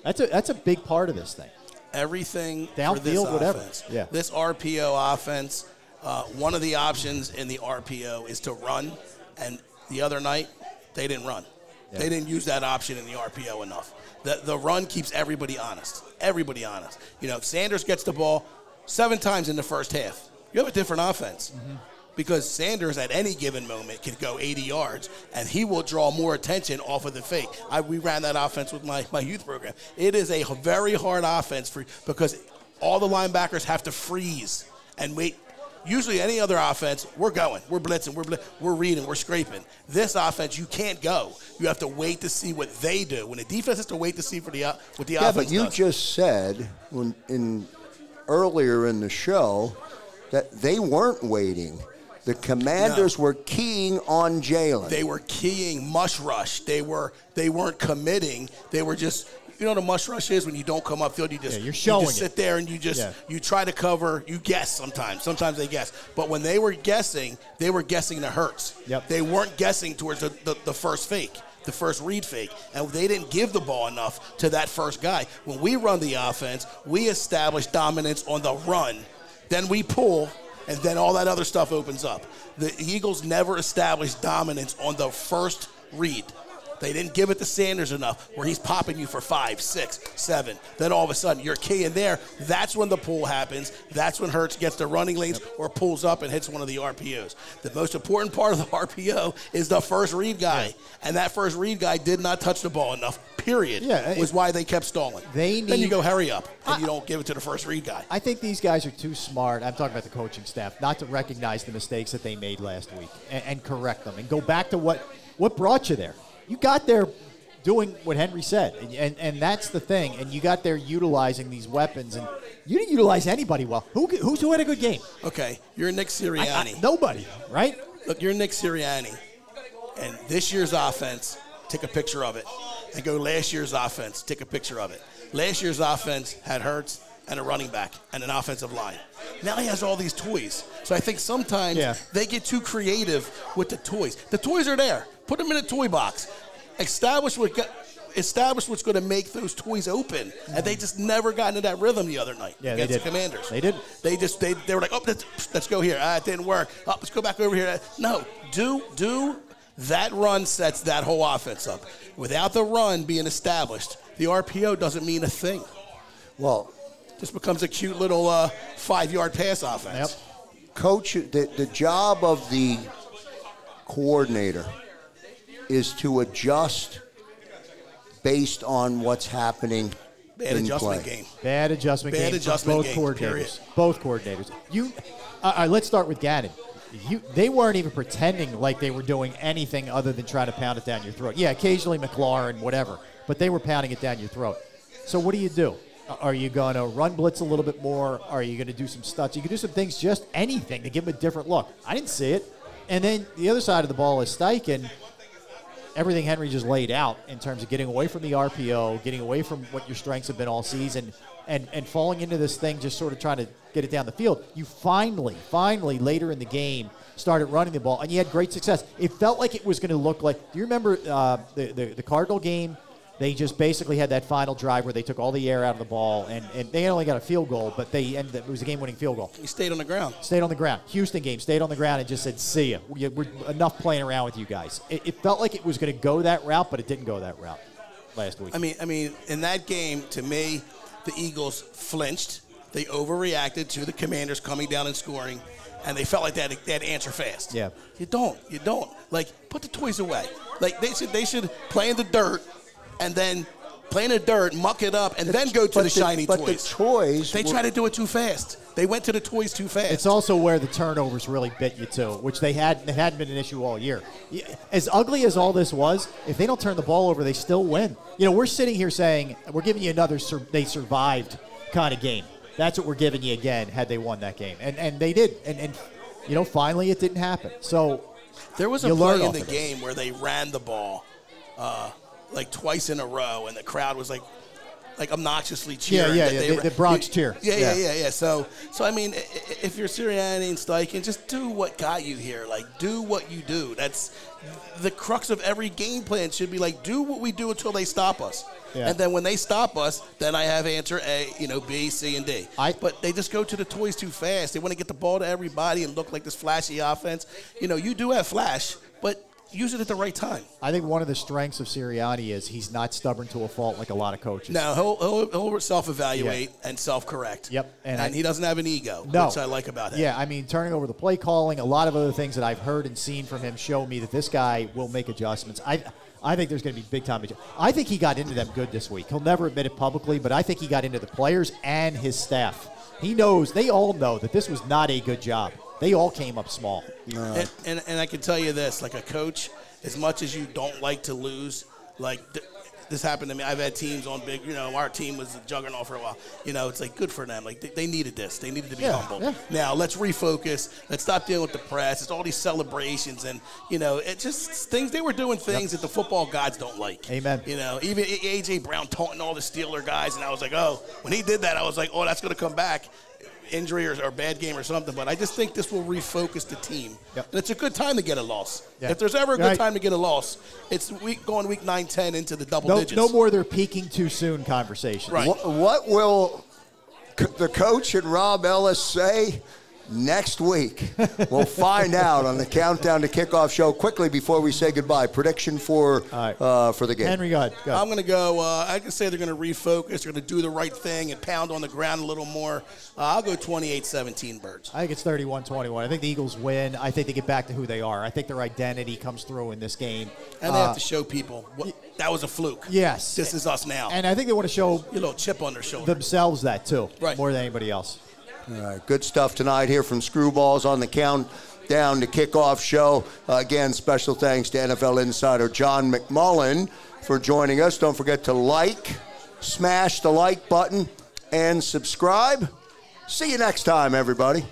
That's a, that's a big part of this thing. Everything downfield, for this whatever. Offense. Yeah. This R P O offense, uh, one of the options in the R P O is to run, and the other night, they didn't run. Yeah. They didn't use that option in the R P O enough. The, the run keeps everybody honest. Everybody honest. You know, if Sanders gets the ball seven times in the first half, you have a different offense. Mm-hmm. Because Sanders at any given moment can go eighty yards, and he will draw more attention off of the fake. I, we ran that offense with my, my youth program. It is a very hard offense for because all the linebackers have to freeze and wait. Usually any other offense, we're going. We're blitzing. We're, bl we're reading. We're scraping. This offense, you can't go. You have to wait to see what they do. When the defense has to wait to see for the, uh, what the yeah, offense does. Yeah, but you does. just said when, in, earlier in the show that they weren't waiting. The Commanders no. were keying on Jalen. They were keying mush rush. They, were, they weren't committing. They were just... You know what a mush rush is? When you don't come upfield, you just, yeah, you're showing you just sit there and you just yeah. you try to cover. You guess sometimes. Sometimes they guess. But when they were guessing, they were guessing the Hurts. Yep. They weren't guessing towards the, the, the first fake, the first read fake. And they didn't give the ball enough to that first guy. When we run the offense, we establish dominance on the run. Then we pull, and then all that other stuff opens up. The Eagles never established dominance on the first read. They didn't give it to Sanders enough, where he's popping you for five, six, seven. Then all of a sudden, you're keying there. That's when the pull happens. That's when Hurts gets the running lanes or pulls up and hits one of the R P Os. The most important part of the R P O is the first read guy. Right. And that first read guy did not touch the ball enough, period, yeah, was why they kept stalling. They need, then you go hurry up, and I, you don't give it to the first read guy. I think these guys are too smart, I'm talking about the coaching staff, not to recognize the mistakes that they made last week and, and correct them and go back to what, what brought you there. You got there doing what Henry said, and, and, and that's the thing, and you got there utilizing these weapons, and you didn't utilize anybody well. Who, who's who had a good game? Okay, you're Nick Sirianni. I, I, nobody, right? Look, you're Nick Sirianni, and this year's offense, take a picture of it. And go last year's offense, take a picture of it. Last year's offense had Hurts and a running back and an offensive line. Now he has all these toys. So I think sometimes yeah. they get too creative with the toys. The toys are there. Put them in a toy box. Establish what got, establish what's going to make those toys open. Mm-hmm. And they just never got into that rhythm the other night yeah, against they did. the Commanders. They did. They just they, they were like, oh, let's, let's go here. Ah, it didn't work. Oh, let's go back over here. No, do, do. That run sets that whole offense up. Without the run being established, the R P O doesn't mean a thing. Well, just becomes a cute little uh, five-yard pass offense. Yep. Coach, the, the job of the coordinator is to adjust based on what's happening Bad in adjustment play. game. Bad adjustment Bad game adjustment both game, coordinators. Period. Both coordinators. You, uh, all right, let's start with Gannon. You, they weren't even pretending like they were doing anything other than trying to pound it down your throat. Yeah, occasionally McLaurin, whatever, but they were pounding it down your throat. So what do you do? Are you going to run blitz a little bit more? Are you going to do some stuff? You can do some things, just anything, to give them a different look. I didn't see it. And then the other side of the ball is Steichen. Everything Henry just laid out in terms of getting away from the R P O, getting away from what your strengths have been all season, and, and falling into this thing, just sort of trying to get it down the field. You finally, finally, later in the game, started running the ball, and you had great success. It felt like it was going to look like – do you remember uh, the, the, the Cardinal game? They just basically had that final drive where they took all the air out of the ball, and, and they only got a field goal, but they ended up, it was a game-winning field goal. He stayed on the ground. Stayed on the ground. Houston game, stayed on the ground and just said, see ya. We're, we're enough playing around with you guys. It, it felt like it was going to go that route, but it didn't go that route last week. I mean, I mean, in that game, to me, the Eagles flinched. They overreacted to the Commanders coming down and scoring, and they felt like they had, they had to answer fast. Yeah. You don't. You don't. Like, put the toys away. Like, they should, they should play in the dirt, and then play in the dirt, muck it up, and then go to the, the shiny but toys. But the toys... They try to do it too fast. They went to the toys too fast. It's also where the turnovers really bit you, too, which they had, it hadn't been an issue all year. As ugly as all this was, if they don't turn the ball over, they still win. You know, we're sitting here saying, we're giving you another sur- they survived kind of game. That's what we're giving you again, had they won that game. And and they did. And, and you know, finally it didn't happen. So there was a play in the game where they ran the ball. Uh like twice in a row, and the crowd was like like obnoxiously cheering. Yeah, yeah, yeah, the Bronx cheer. Yeah, yeah, yeah, yeah. So, so I mean, if you're Sirianni and Steichen, just do what got you here. Like, do what you do. That's the crux of every game plan should be, like, do what we do until they stop us. Yeah. And then when they stop us, then I have answer A, you know, B, C, and D. I, but they just go to the toys too fast. They want to get the ball to everybody and look like this flashy offense. You know, you do have flash, but use it at the right time. I think one of the strengths of Sirianni is he's not stubborn to a fault like a lot of coaches. No, he'll, he'll, he'll self-evaluate yeah. and self-correct. Yep. And, and I, he doesn't have an ego, no. which I like about him. Yeah, I mean, turning over the play calling, a lot of other things that I've heard and seen from him show me that this guy will make adjustments. I I think there's going to be big-time adjustments. I think he got into them good this week. He'll never admit it publicly, but I think he got into the players and his staff. He knows, they all know that this was not a good job. They all came up small. No. And, and, and I can tell you this, like a coach, as much as you don't like to lose, like th- this happened to me. I've had teams on big, you know, our team was a juggernaut for a while. You know, it's like good for them. Like they, they needed this. They needed to be yeah, humble. Yeah. Now let's refocus. Let's stop dealing with the press. It's all these celebrations and, you know, it just things. They were doing things yep. that the football gods don't like. Amen. You know, even A J. Brown taunting all the Steeler guys. And I was like, oh, when he did that, I was like, oh, that's going to come back. Injury or, or bad game or something, but I just think this will refocus the team. Yep. And it's a good time to get a loss. Yeah. If there's ever a good right. time to get a loss, it's week going week nine, ten into the double no, digits. No more they're peaking too soon conversation. Right. What, what will c- the coach and Rob Ellis say Next week, we'll find out on the Countdown to Kickoff show. Quickly, before we say goodbye, prediction for right. uh, for the game. Henry, go ahead. Go ahead. I'm going to go. Uh, I can say they're going to refocus. They're going to do the right thing and pound on the ground a little more. Uh, I'll go twenty-eight seventeen Birds. I think it's thirty-one twenty-one. I think the Eagles win. I think they get back to who they are. I think their identity comes through in this game. And they uh, have to show people what, that was a fluke. Yes. This is us now. And I think they want to show a little chip on their shoulder. Themselves that, too, right. more than anybody else. All right, good stuff tonight here from Screwballs on the Countdown to Kickoff show. Uh, again, special thanks to N F L insider John McMullen for joining us. Don't forget to like, smash the like button, and subscribe. See you next time, everybody.